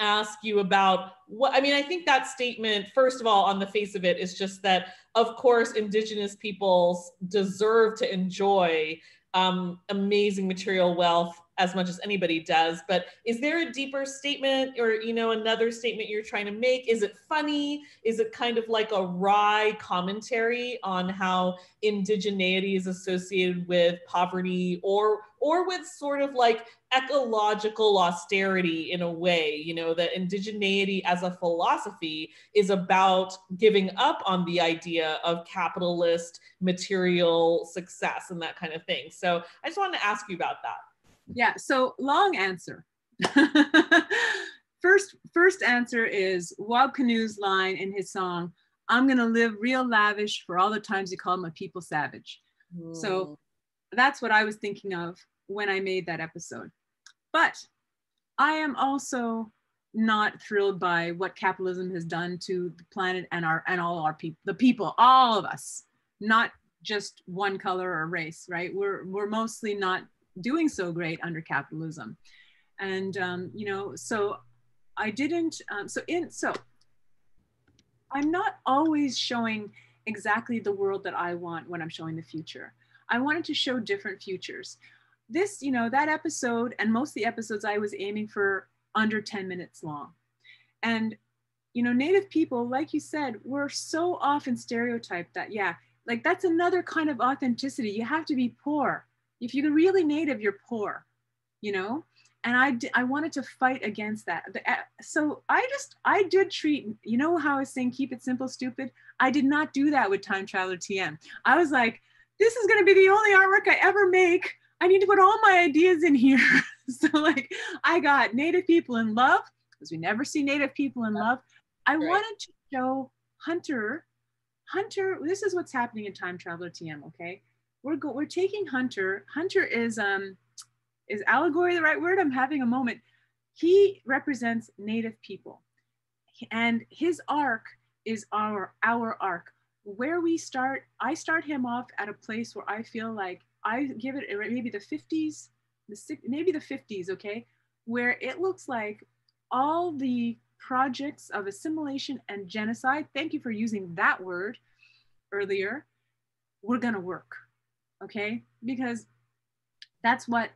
ask you about I think that statement, first of all, on the face of it, is just that, of course, Indigenous peoples deserve to enjoy amazing material wealth as much as anybody does. But is there a deeper statement, or another statement you're trying to make? Is it funny? Is it kind of like a wry commentary on how indigeneity is associated with poverty or with sort of ecological austerity in a way? That indigeneity as a philosophy is about giving up on the idea of capitalist material success and that kind of thing. So I just wanted to ask you about that. Yeah, so long answer. First answer is Wab Kanu's line in his song, I'm gonna live real lavish for all the times you call my people savage. Ooh. So that's what I was thinking of when I made that episode. But I am also not thrilled by what capitalism has done to the planet and the people, all of us, not just one color or race, right? We're mostly not doing so great under capitalism. And, so I'm not always showing exactly the world that I want when I'm showing the future. I wanted to show different futures. This, you know, that episode and most of the episodes I was aiming for under 10 minutes long. And, you know, Native people, like you said, were so often stereotyped that, yeah, like that's another kind of authenticity. You have to be poor. If you're really Native, you're poor, you know? And I wanted to fight against that. So I did treat, you know how I was saying, keep it simple, stupid? I did not do that with Time Traveler TM. I was like, this is gonna be the only artwork I ever make. I need to put all my ideas in here. So like, I got Native people in love, because we never see Native people in love. I wanted to show Hunter, this is what's happening in Time Traveler TM, okay? We're taking Hunter. Hunter is allegory the right word? I'm having a moment. He represents Native people. And his arc is our arc. Where we start, I start him off at a place where I feel like I give it maybe the 50s, maybe the 50s, okay? Where it looks like all the projects of assimilation and genocide, thank you for using that word earlier, we're gonna work, okay? Because that's what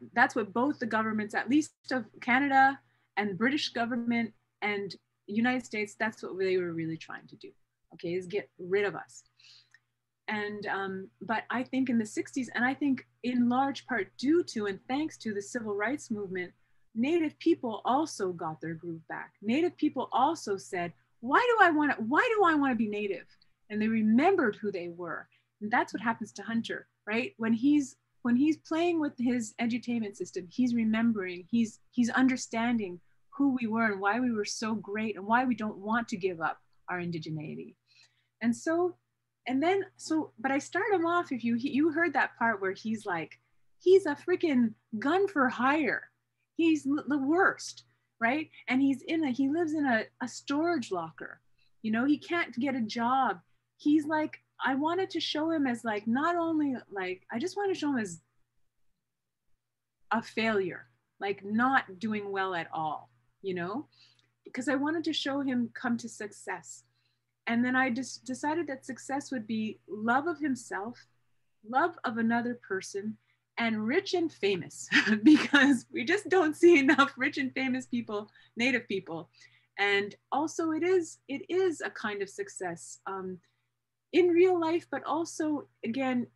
both the governments, at least of Canada and the British government and United States, that's what they were really trying to do, okay, is get rid of us. And, but I think in the 60s, and I think in large part due to and thanks to the civil rights movement, Native people also got their groove back. Native people also said, why do I want to be Native? And they remembered who they were. And that's what happens to Hunter, right? When he's playing with his edutainment system, he's remembering, he's understanding who we were and why we were so great and why we don't want to give up our indigeneity. But I start him off, if you heard that part where he's like, he's a freaking gun for hire. He's the worst, right? And he lives in a storage locker. You know, he can't get a job. He's like, I wanted to show him as like, not only like, I just want to show him as a failure, like not doing well at all, you know, because I wanted to show him come to success. And then I just decided that success would be love of himself, love of another person, and rich and famous, because we just don't see enough rich and famous people, Native people. And also it is a kind of success. In real life, but also, again,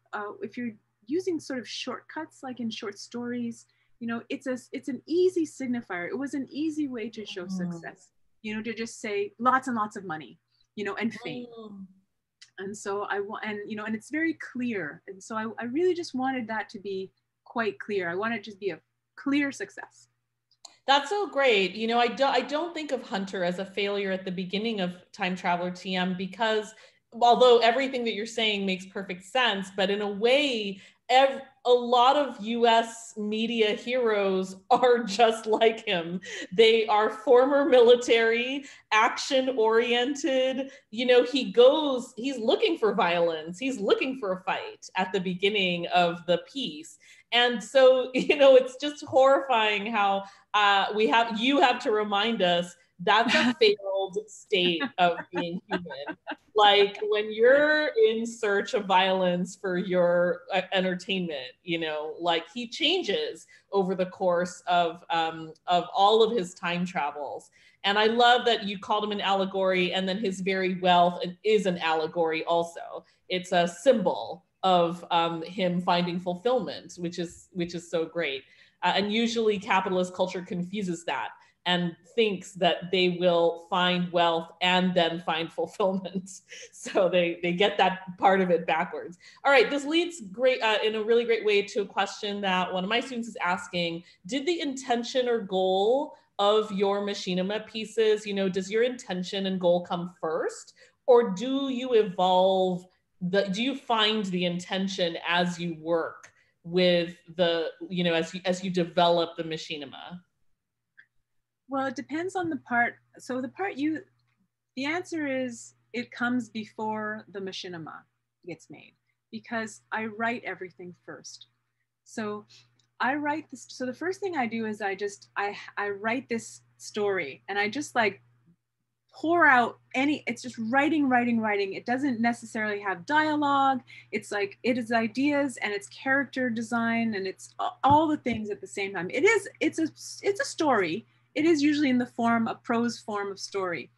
if you're using sort of shortcuts, like in short stories, you know, it's an easy signifier. It was an easy way to show success, you know, to just say lots and lots of money, you know, and fame. And so and it's very clear. And so I really just wanted that to be quite clear. I wanted it to just be a clear success. That's so great. You know, I don't think of Hunter as a failure at the beginning of Time Traveler TM, because although everything that you're saying makes perfect sense, but in a way, a lot of US media heroes are just like him. They are former military, action-oriented. You know, he's looking for violence. He's looking for a fight at the beginning of the piece. And so, you know, it's just horrifying how you have to remind us that's a failed state of being human. Like when you're in search of violence for your entertainment, you know, like he changes over the course of all of his time travels. And I love that you called him an allegory, and then his very wealth is an allegory also. It's a symbol of him finding fulfillment, which is so great. And usually capitalist culture confuses that and thinks that they will find wealth and then find fulfillment. So they get that part of it backwards. All right, this leads in a really great way to a question that one of my students is asking. Did the intention or goal of your machinima pieces, you know, does your intention and goal come first? Or do you evolve, do you find the intention as you work with the, you know, as you develop the machinima? Well, it depends on the part. So the answer is it comes before the machinima gets made, because I write everything first. So I write this. So the first thing I do is I write this story, and I just like pour out any, it's just writing, writing, writing. It doesn't necessarily have dialogue. It's like, it is ideas and it's character design and it's all the things at the same time. It is, it's a story. It is usually in the form, a prose form of story.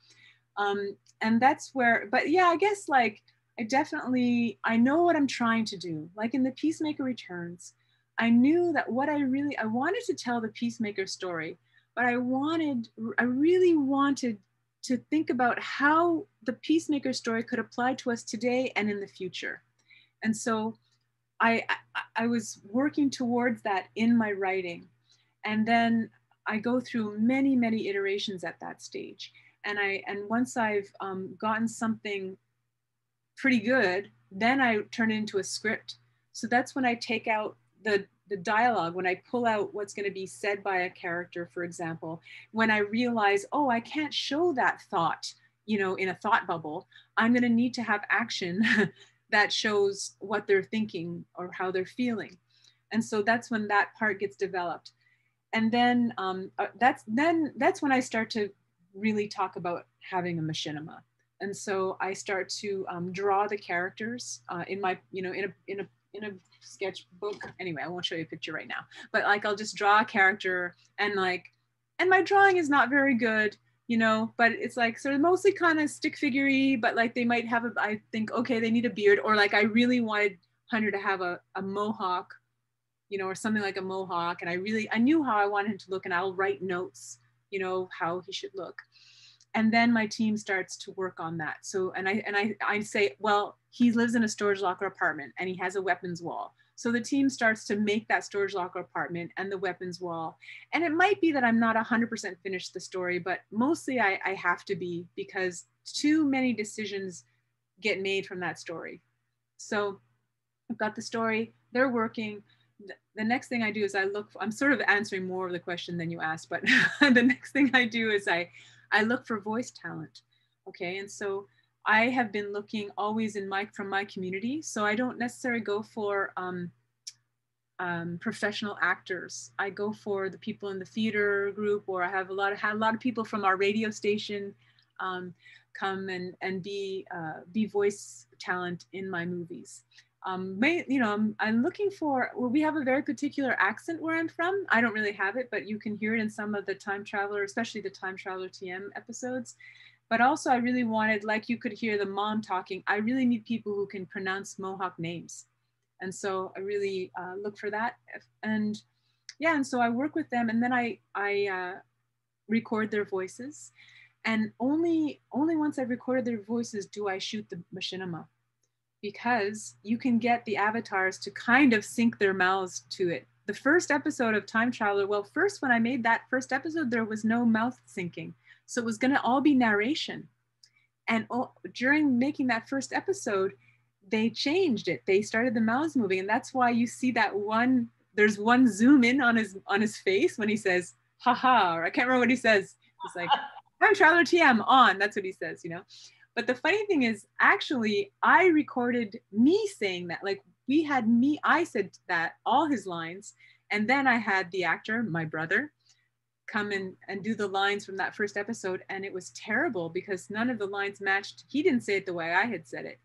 And that's where, but yeah, I guess like, I know what I'm trying to do. Like in The Peacemaker Returns, I knew that what I wanted to tell the Peacemaker story, but I really wanted to think about how the Peacemaker story could apply to us today and in the future. And so I was working towards that in my writing. And then I go through many, many iterations at that stage. And once I've gotten something pretty good, then I turn it into a script. So that's when I take out the dialogue, when I pull out what's going to be said by a character, for example, when I realize, oh, I can't show that thought, you know, in a thought bubble, I'm going to need to have action that shows what they're thinking or how they're feeling. And so that's when that part gets developed. And then that's when I start to really talk about having a machinima. And so I start to draw the characters in my, you know, in a sketchbook. Anyway, I won't show you a picture right now, but like, I'll just draw a character and like, and my drawing is not very good, you know, but it's like sort of mostly kind of stick figure-y, but like they might have I think, okay, they need a beard, or like I really wanted Hunter to have a Mohawk, you know, or something like a Mohawk. And I knew how I wanted him to look, and I'll write notes, you know, how he should look. And then my team starts to work on that. So, and I say, well, he lives in a storage locker apartment and he has a weapons wall. So the team starts to make that storage locker apartment and the weapons wall. And it might be that I'm not 100% finished the story, but mostly I have to be, because too many decisions get made from that story. So I've got the story, they're working. The next thing I do is I'm sort of answering more of the question than you asked, but the next thing I do is I look for voice talent, okay? And so I have been looking always from my community. So I don't necessarily go for professional actors. I go for the people in the theater group, or I have a lot of people from our radio station come and be voice talent in my movies. You know, I'm looking for, well, we have a very particular accent where I'm from. I don't really have it, but you can hear it in some of the Time Traveler, especially the Time Traveler TM episodes. But also I really wanted, like you could hear the mom talking, I really need people who can pronounce Mohawk names. And so I really look for that. And yeah, and so I work with them, and then I record their voices. And only once I've recorded their voices do I shoot the machinima, because you can get the avatars to kind of sync their mouths to it. The first episode of Time Traveler, well, first when I made that first episode, there was no mouth syncing. So it was gonna all be narration. And during making that first episode, they changed it. They started the mouths moving. And that's why you see that one, there's one zoom in on his face when he says, haha, or I can't remember what he says. It's like, Time Traveler TM on, that's what he says, you know? But the funny thing is, actually, I recorded me saying that. Like, I said that, all his lines. And then I had the actor, my brother, come in and do the lines from that first episode. And it was terrible because none of the lines matched. He didn't say it the way I had said it.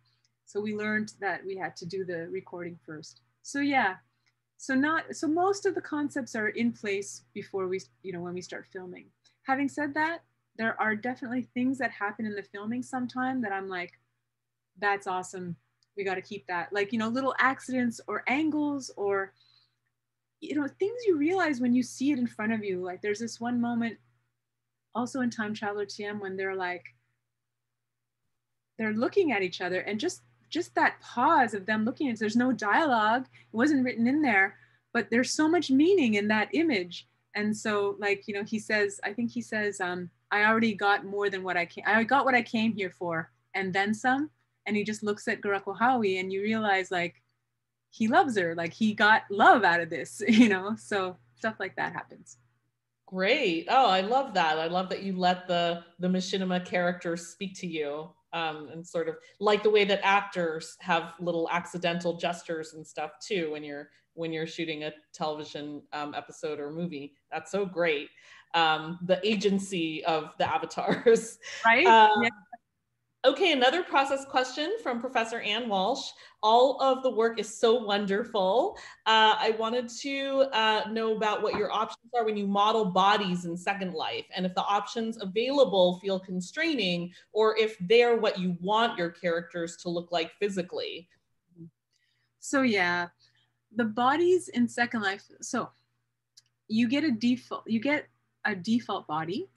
So we learned that we had to do the recording first. So yeah, so most of the concepts are in place before we, you know, when we start filming. Having said that, there are definitely things that happen in the filming sometime that I'm like, that's awesome, we got to keep that. Like, you know, little accidents or angles, or, you know, things you realize when you see it in front of you. Like there's this one moment also in Time Traveler TM when they're like, they're looking at each other, and just that pause of them looking at it, there's no dialogue, it wasn't written in there, but there's so much meaning in that image. And so like, you know, he says, I think he says, I already got more than what I got what I came here for, and then some. And he just looks at Garakohawi, and you realize like, he loves her, like he got love out of this, you know? So stuff like that happens. Great, oh, I love that. I love that you let the machinima characters speak to you. and sort of like the way that actors have little accidental gestures and stuff too when you're shooting a television episode or movie. That's so great. The agency of the avatars. Right. Yeah. Okay, another process question from Professor Ann Walsh. All of the work is so wonderful. I wanted to know about what your options are when you model bodies in Second Life, and if the options available feel constraining, or if they're what you want your characters to look like physically. So yeah, the bodies in Second Life, so you get a default, body.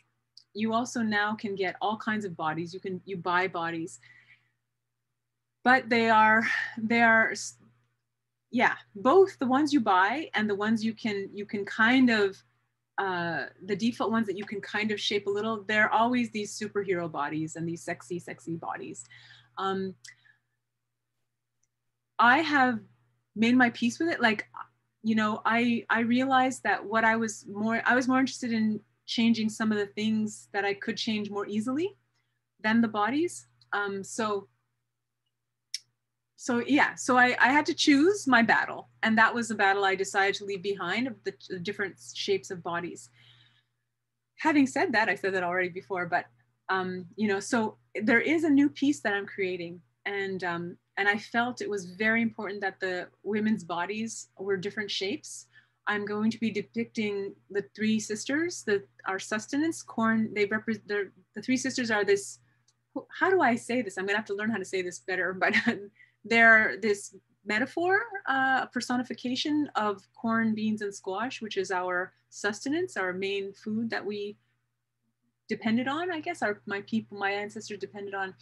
You also now can get all kinds of bodies. You buy bodies, but they are both the ones you buy and the ones you can kind of, the default ones that you can kind of shape a little, they're always these superhero bodies and these sexy bodies. I have made my peace with it. Like, you know, I realized that what I was more interested in changing some of the things that I could change more easily than the bodies. So I had to choose my battle, and that was the battle I decided to leave behind, of the different shapes of bodies. Having said that, I said that already before, but you know, so there is a new piece that I'm creating, and I felt it was very important that the women's bodies were different shapes. I'm going to be depicting the three sisters that are sustenance, corn. They represent, the three sisters are this, how do I say this? I'm gonna have to learn how to say this better, but they're this metaphor, personification of corn, beans, and squash, which is our sustenance, our main food that we depended on, I guess, my ancestors depended on.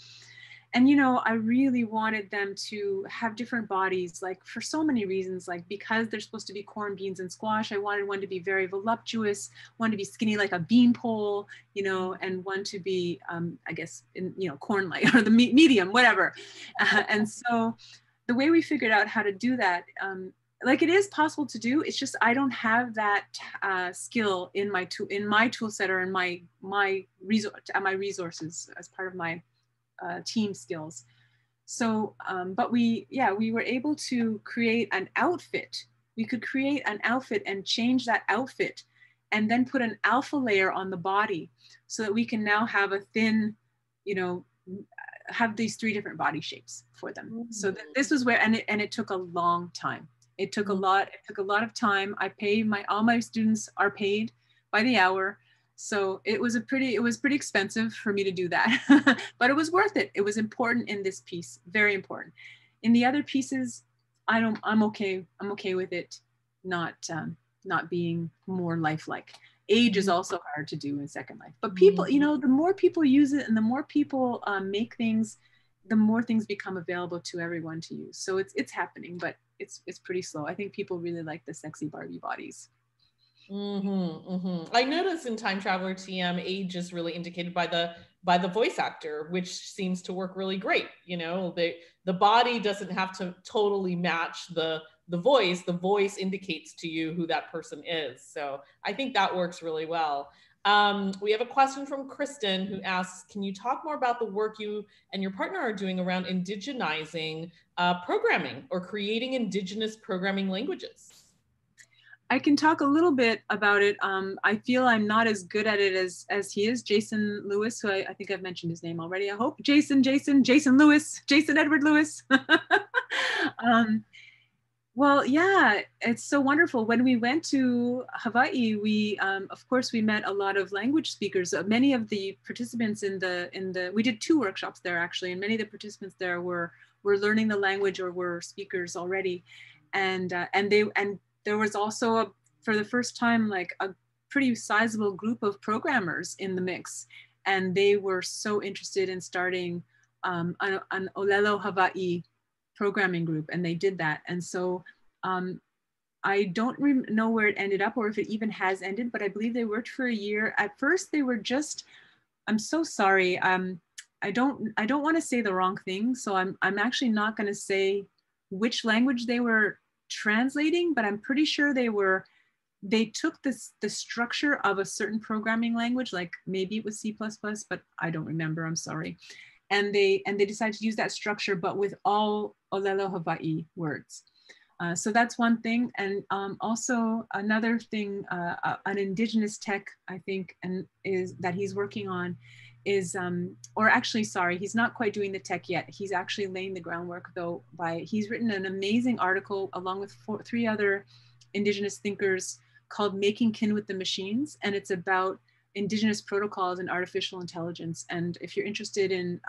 And, you know, I really wanted them to have different bodies, like for so many reasons, like because they're supposed to be corn, beans, and squash, I wanted one to be very voluptuous, one to be skinny like a beanpole, you know, and one to be, I guess, in, you know, corn-like, or the medium, whatever. And so the way we figured out how to do that, like it is possible to do, it's just I don't have that skill in my tool set or in my resources as part of my team skills. So, but we were able to create an outfit. We could create an outfit and change that outfit and then put an alpha layer on the body so that we can now have a thin, you know, have these three different body shapes for them. Mm-hmm. So this was where, and it took a long time. It took a lot of time. I pay all my students are paid by the hour. So it was pretty expensive for me to do that, but it was worth it. It was important in this piece, very important. In the other pieces, I'm okay with it not being more lifelike. Age is also hard to do in Second Life, but people, you know, the more people use it and the more people make things, the more things become available to everyone to use. So it's happening, but it's pretty slow. I think people really like the sexy Barbie bodies. Mm-hmm, mm-hmm. I noticed in Time Traveler TM, age is really indicated by the voice actor, which seems to work really great. You know, the body doesn't have to totally match the voice. The voice indicates to you who that person is. So I think that works really well. We have a question from Kristen, who asks, can you talk more about the work you and your partner are doing around indigenizing programming or creating indigenous programming languages? I can talk a little bit about it. I feel I'm not as good at it as he is. Jason Lewis, who I think I've mentioned his name already, I hope. Jason Lewis, Jason Edward Lewis. Well, yeah, it's so wonderful. When we went to Hawaii, we met a lot of language speakers. Many of the participants we did two workshops there actually, and many of the participants there were learning the language or were speakers already. And there was also, for the first time, like a pretty sizable group of programmers in the mix. And they were so interested in starting an Olelo Hawaii programming group, and they did that. And so I don't know where it ended up or if it even has ended, but I believe they worked for a year. At first they were just, I'm so sorry. I don't want to say the wrong thing. So I'm actually not going to say which language they were translating, but I'm pretty sure they took the structure of a certain programming language, like maybe it was C++, but I don't remember, I'm sorry. and they decided to use that structure, but with all Olelo Hawaii words. So that's one thing. And also another thing, an indigenous tech, I think, and is that he's working on is, or actually, sorry, he's not quite doing the tech yet. He's actually laying the groundwork though by, he's written an amazing article along with three other indigenous thinkers called Making Kin with the Machines. And it's about indigenous protocols and artificial intelligence. And if you're interested in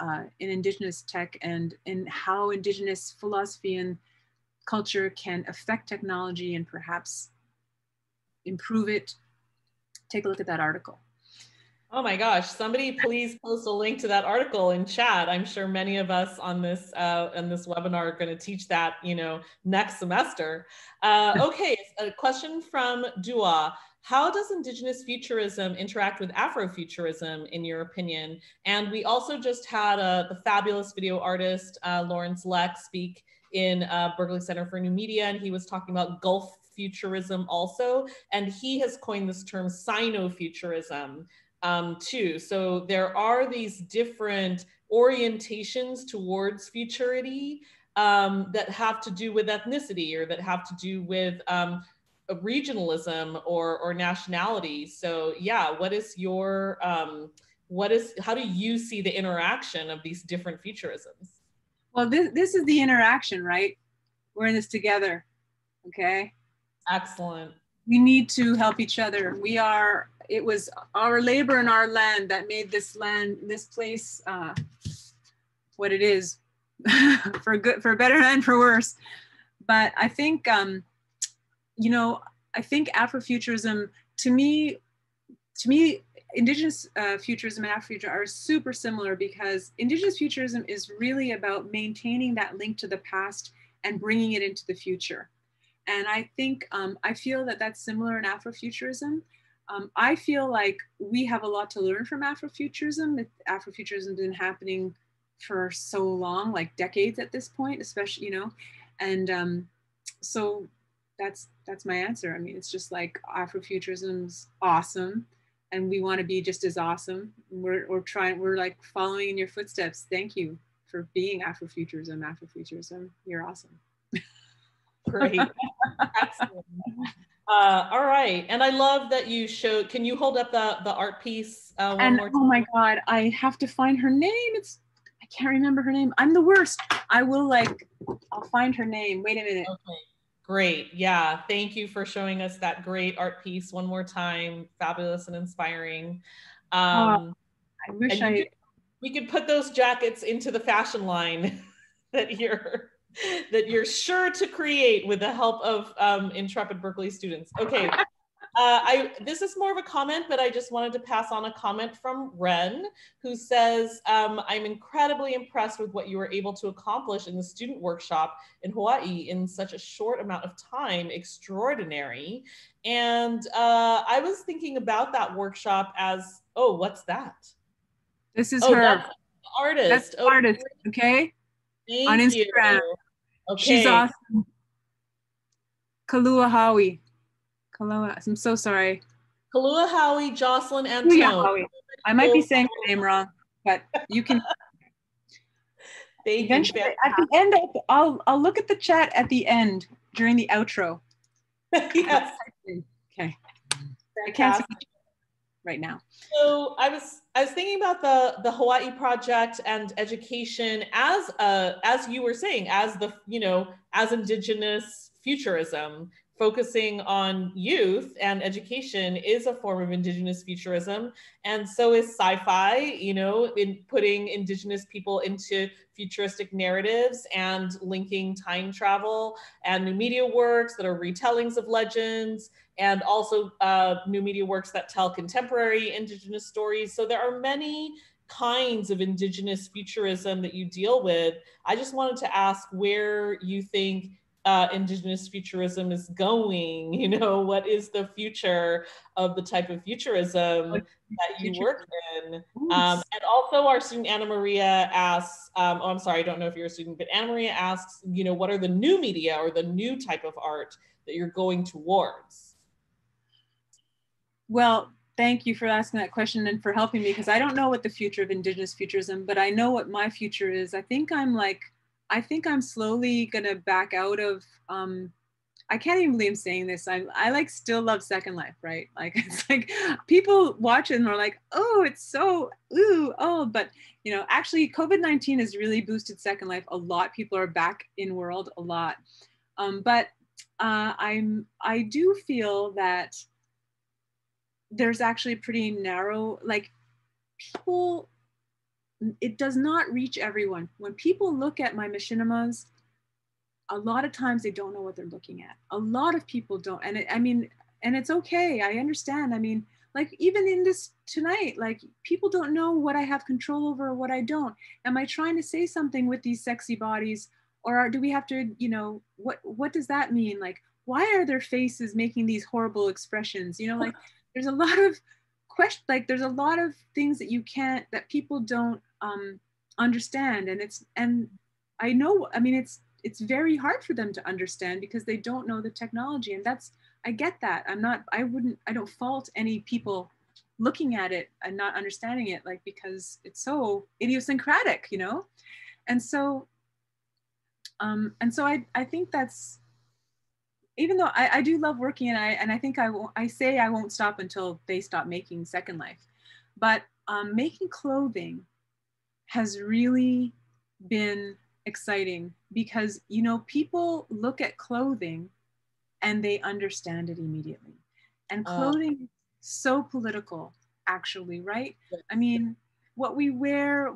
indigenous tech and in how indigenous philosophy and culture can affect technology and perhaps improve it, take a look at that article. Oh my gosh, somebody please post a link to that article in chat. I'm sure many of us on this webinar are going to teach that, you know, next semester. Okay, a question from Dua. How does Indigenous futurism interact with Afrofuturism, in your opinion? And we also just had the fabulous video artist, Lawrence Leck, speak in Berkeley Center for New Media, and he was talking about Gulf futurism also, and he has coined this term Sino-futurism too. So there are these different orientations towards futurity that have to do with ethnicity, or that have to do with regionalism or nationality. So yeah, what is your, how do you see the interaction of these different futurisms? Well, this is the interaction, right? We're in this together, okay? Excellent. We need to help each other. We are, it was our labor in our land that made this land, this place, what it is, for good, for better and for worse. But I think, you know, I think Afrofuturism, to me, Indigenous futurism and Afrofuturism are super similar, because Indigenous futurism is really about maintaining that link to the past and bringing it into the future. And I think, I feel that that's similar in Afrofuturism. I feel like we have a lot to learn from Afrofuturism. Afrofuturism has been happening for so long, like decades at this point, especially, you know, and so that's my answer. I mean, it's just like Afrofuturism's awesome. And we want to be just as awesome. We're like following in your footsteps. Thank you for being Afrofuturism. Afrofuturism, you're awesome. Great. Excellent. All right. And I love that you showed, can you hold up the art piece one more time? Oh my God, I have to find her name. I can't remember her name. I'm the worst. I'll find her name. Wait a minute. Okay. Great, yeah, thank you for showing us that great art piece one more time. Fabulous and inspiring. I wish we could put those jackets into the fashion line that you're sure to create with the help of intrepid Berkeley students. Okay, this is more of a comment, but I just wanted to pass on a comment from Ren, who says, I'm incredibly impressed with what you were able to accomplish in the student workshop in Hawaii in such a short amount of time. Extraordinary. And I was thinking about that workshop as, oh, what's that? This is her. That's the artist. That's the artist, okay? On Instagram. Okay. She's awesome. Kaluahawi. I'm so sorry. Kaluahawi, Jocelyn, and Tone. I might be saying her name wrong, but you can. Eventually, at the end, I'll look at the chat at the end during the outro. Yes. Okay. I can't see right now. So I was thinking about the Hawaii project and education as you were saying, as Indigenous futurism. Focusing on youth and education is a form of Indigenous futurism, and so is sci-fi, you know, in putting Indigenous people into futuristic narratives and linking time travel and new media works that are retellings of legends, and also new media works that tell contemporary Indigenous stories. So there are many kinds of Indigenous futurism that you deal with. I just wanted to ask where you think Indigenous futurism is going, you know, what is the future of the type of futurism that you work in? And also our student Anna Maria asks, oh, I'm sorry, I don't know if you're a student, but Anna Maria asks, you know, what are the new media or the new type of art that you're going towards? Well, Thank you for asking that question and for helping me, because I don't know what the future of Indigenous futurism, but I know what my future is. I think I'm slowly gonna back out of, I can't even believe I'm saying this. I still love Second Life, right? Like, it's like people watch it and are like, oh, it's so old. But you know, actually COVID-19 has really boosted Second Life a lot. People are back in world a lot. I do feel that there's actually pretty narrow, like people, it does not reach everyone. When people look at my machinimas, a lot of times they don't know what they're looking at. A lot of people don't, and it's okay, I understand. I mean, like even in this tonight, like people don't know what I have control over or what I don't. Am I trying to say something with these sexy bodies, or do we have to, you know, what does that mean? Like, why are their faces making these horrible expressions? You know, like there's a lot of questions, like there's a lot of things that you can't, that people don't understand. And it's, and I know, I mean, it's very hard for them to understand because they don't know the technology. And that's, I get that. I don't fault any people looking at it and not understanding it, like, because it's so idiosyncratic, you know? And so I think that's, even though I do love working, and I think I won't stop until they stop making Second Life, but making clothing has really been exciting, because you know, people look at clothing and they understand it immediately, and clothing is so political, actually, right? I mean, what we wear,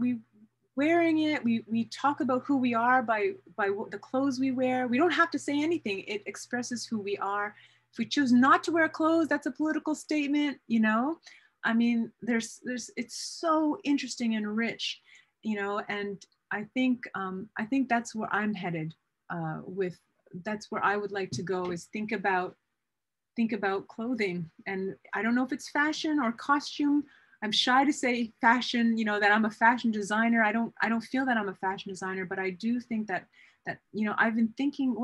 wearing it, we talk about who we are by the clothes we wear. We don't have to say anything, it expresses who we are. If we choose not to wear clothes, that's a political statement, you know? I mean, there's it's so interesting and rich, you know, and I think that's where I'm headed with, that's where I would like to go, is think about clothing. And I don't know if it's fashion or costume. I'm shy to say fashion, you know, that I'm a fashion designer. I don't feel that I'm a fashion designer, but I do think that, you know, what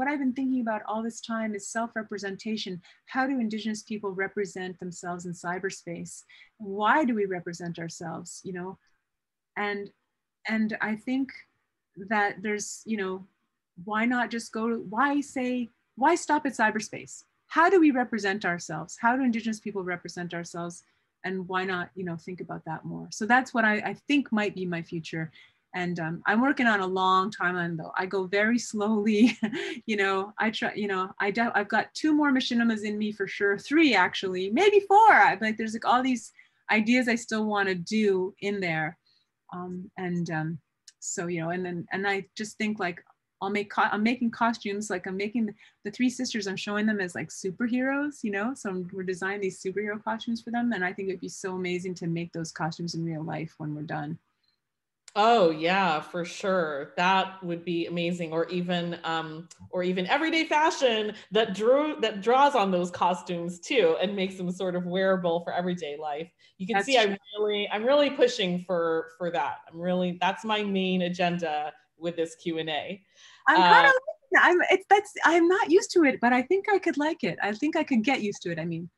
I've been thinking about all this time is self-representation. How do Indigenous people represent themselves in cyberspace? Why do we represent ourselves, you know? And I think that there's, you know, why stop at cyberspace? How do we represent ourselves? How do Indigenous people represent ourselves? And why not, you know, think about that more? So that's what I think might be my future. And I'm working on a long timeline though. I go very slowly, you know, I try, you know, I've got 2 more machinimas in me for sure, 3 actually, maybe 4. I'm like, there's like all these ideas I still want to do in there. So, you know, and I just think like, I'm making costumes, like I'm making the 3 sisters, I'm showing them as like superheroes, you know, so we're designing these superhero costumes for them. And I think it'd be so amazing to make those costumes in real life when we're done. Oh yeah, for sure. That would be amazing. Or even everyday fashion that draws on those costumes too and makes them sort of wearable for everyday life. You can see I'm really pushing for that. That's my main agenda with this Q&A. I'm not used to it, but I think I could like it. I think I could get used to it, I mean.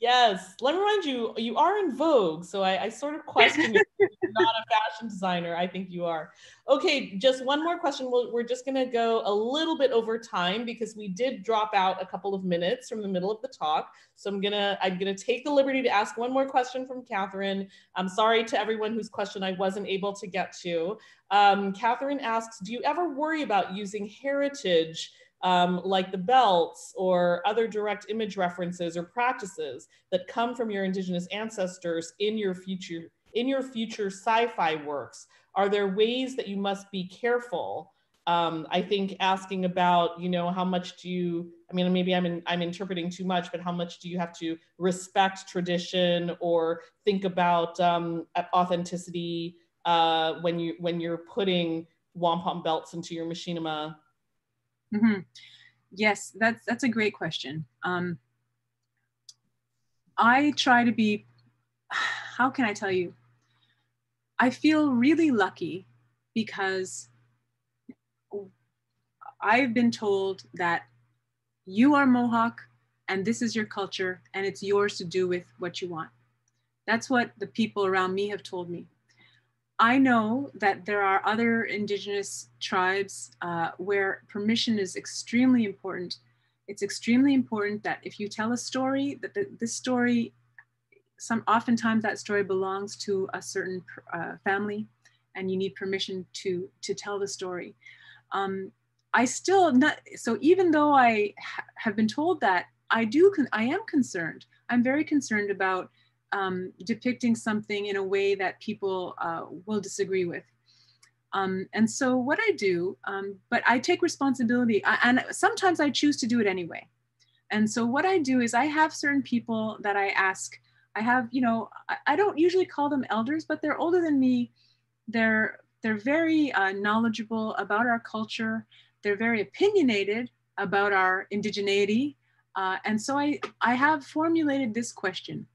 Yes, let me remind you, you are in Vogue, so I sort of question if you're not a fashion designer, I think you are. Okay, just one more question. We're just gonna go a little bit over time because we did drop out a couple of minutes from the middle of the talk. So I'm gonna take the liberty to ask one more question from Catherine. I'm sorry to everyone whose question I wasn't able to get to. Catherine asks, do you ever worry about using heritage like the belts or other direct image references or practices that come from your Indigenous ancestors in your future sci-fi works? Are there ways that you must be careful? I think asking about, you know, how much do you, I mean, maybe I'm interpreting too much, but how much do you have to respect tradition or think about authenticity when you're putting wampum belts into your machinima? Mm-hmm. Yes, that's a great question. I try to be, how can I tell you? I feel really lucky because I've been told that you are Mohawk and this is your culture and it's yours to do with what you want. That's what the people around me have told me. I know that there are other Indigenous tribes where permission is extremely important. It's extremely important that if you tell a story, that this story, oftentimes that story belongs to a certain family, and you need permission to tell the story. So even though I have been told that, I am concerned. I'm very concerned about depicting something in a way that people will disagree with. And so what I do, but I take responsibility, and sometimes I choose to do it anyway. And so what I do is I have certain people that I ask, I don't usually call them elders, but they're older than me. They're very knowledgeable about our culture. They're very opinionated about our indigeneity. And so I have formulated this question.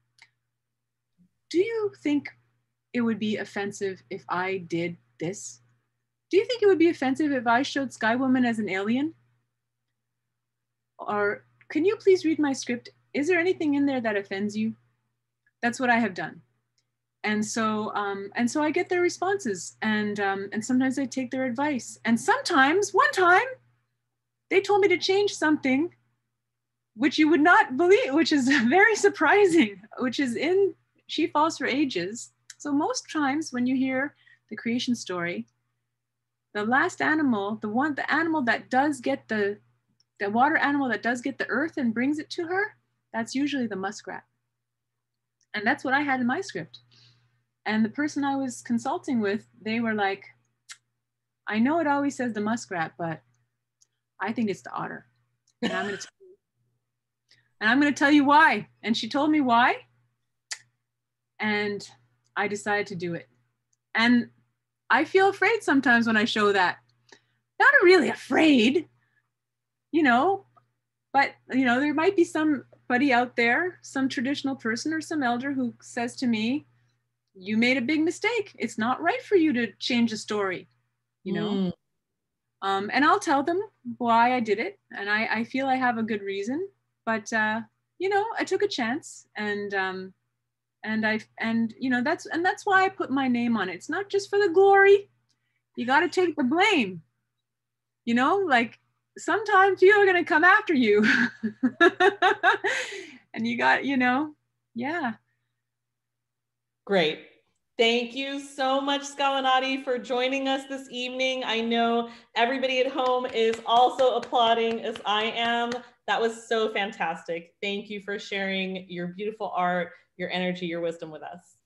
Do you think it would be offensive if I did this? Do you think it would be offensive if I showed Sky Woman as an alien? Or can you please read my script? Is there anything in there that offends you? That's what I have done. And so I get their responses, and sometimes I take their advice. And sometimes, one time, they told me to change something, which you would not believe, which is very surprising, which is in She Falls for Ages. So most times when you hear the creation story, the last animal, the animal that does get the water animal that does get the earth and brings it to her, that's usually the muskrat. And that's what I had in my script. And the person I was consulting with, they were like, I know it always says the muskrat, but I think it's the otter. And I'm gonna tell you why. And she told me why. And I decided to do it. And I feel afraid sometimes when I show that. Not really afraid, but there might be somebody out there, some traditional person or some elder who says to me, you made a big mistake. It's not right for you to change the story, And I'll tell them why I did it. And I feel I have a good reason, but I took a chance, and that's why I put my name on it. It's not just for the glory. You got to take the blame. Like sometimes people are going to come after you, and you got, yeah. Great. Thank you so much, Skawennati, for joining us this evening. I know everybody at home is also applauding as I am. That was so fantastic. Thank you for sharing your beautiful art, your energy, your wisdom with us.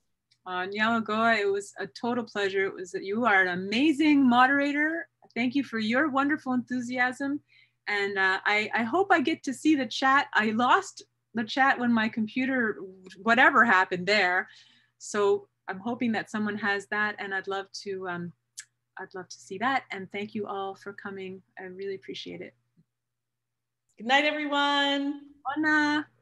Nyalagoa, it was a total pleasure. You are an amazing moderator. Thank you for your wonderful enthusiasm. And I hope I get to see the chat. I lost the chat when my computer, whatever happened there. So I'm hoping that someone has that, and I'd love to see that. And thank you all for coming. I really appreciate it. Good night, everyone. Bona.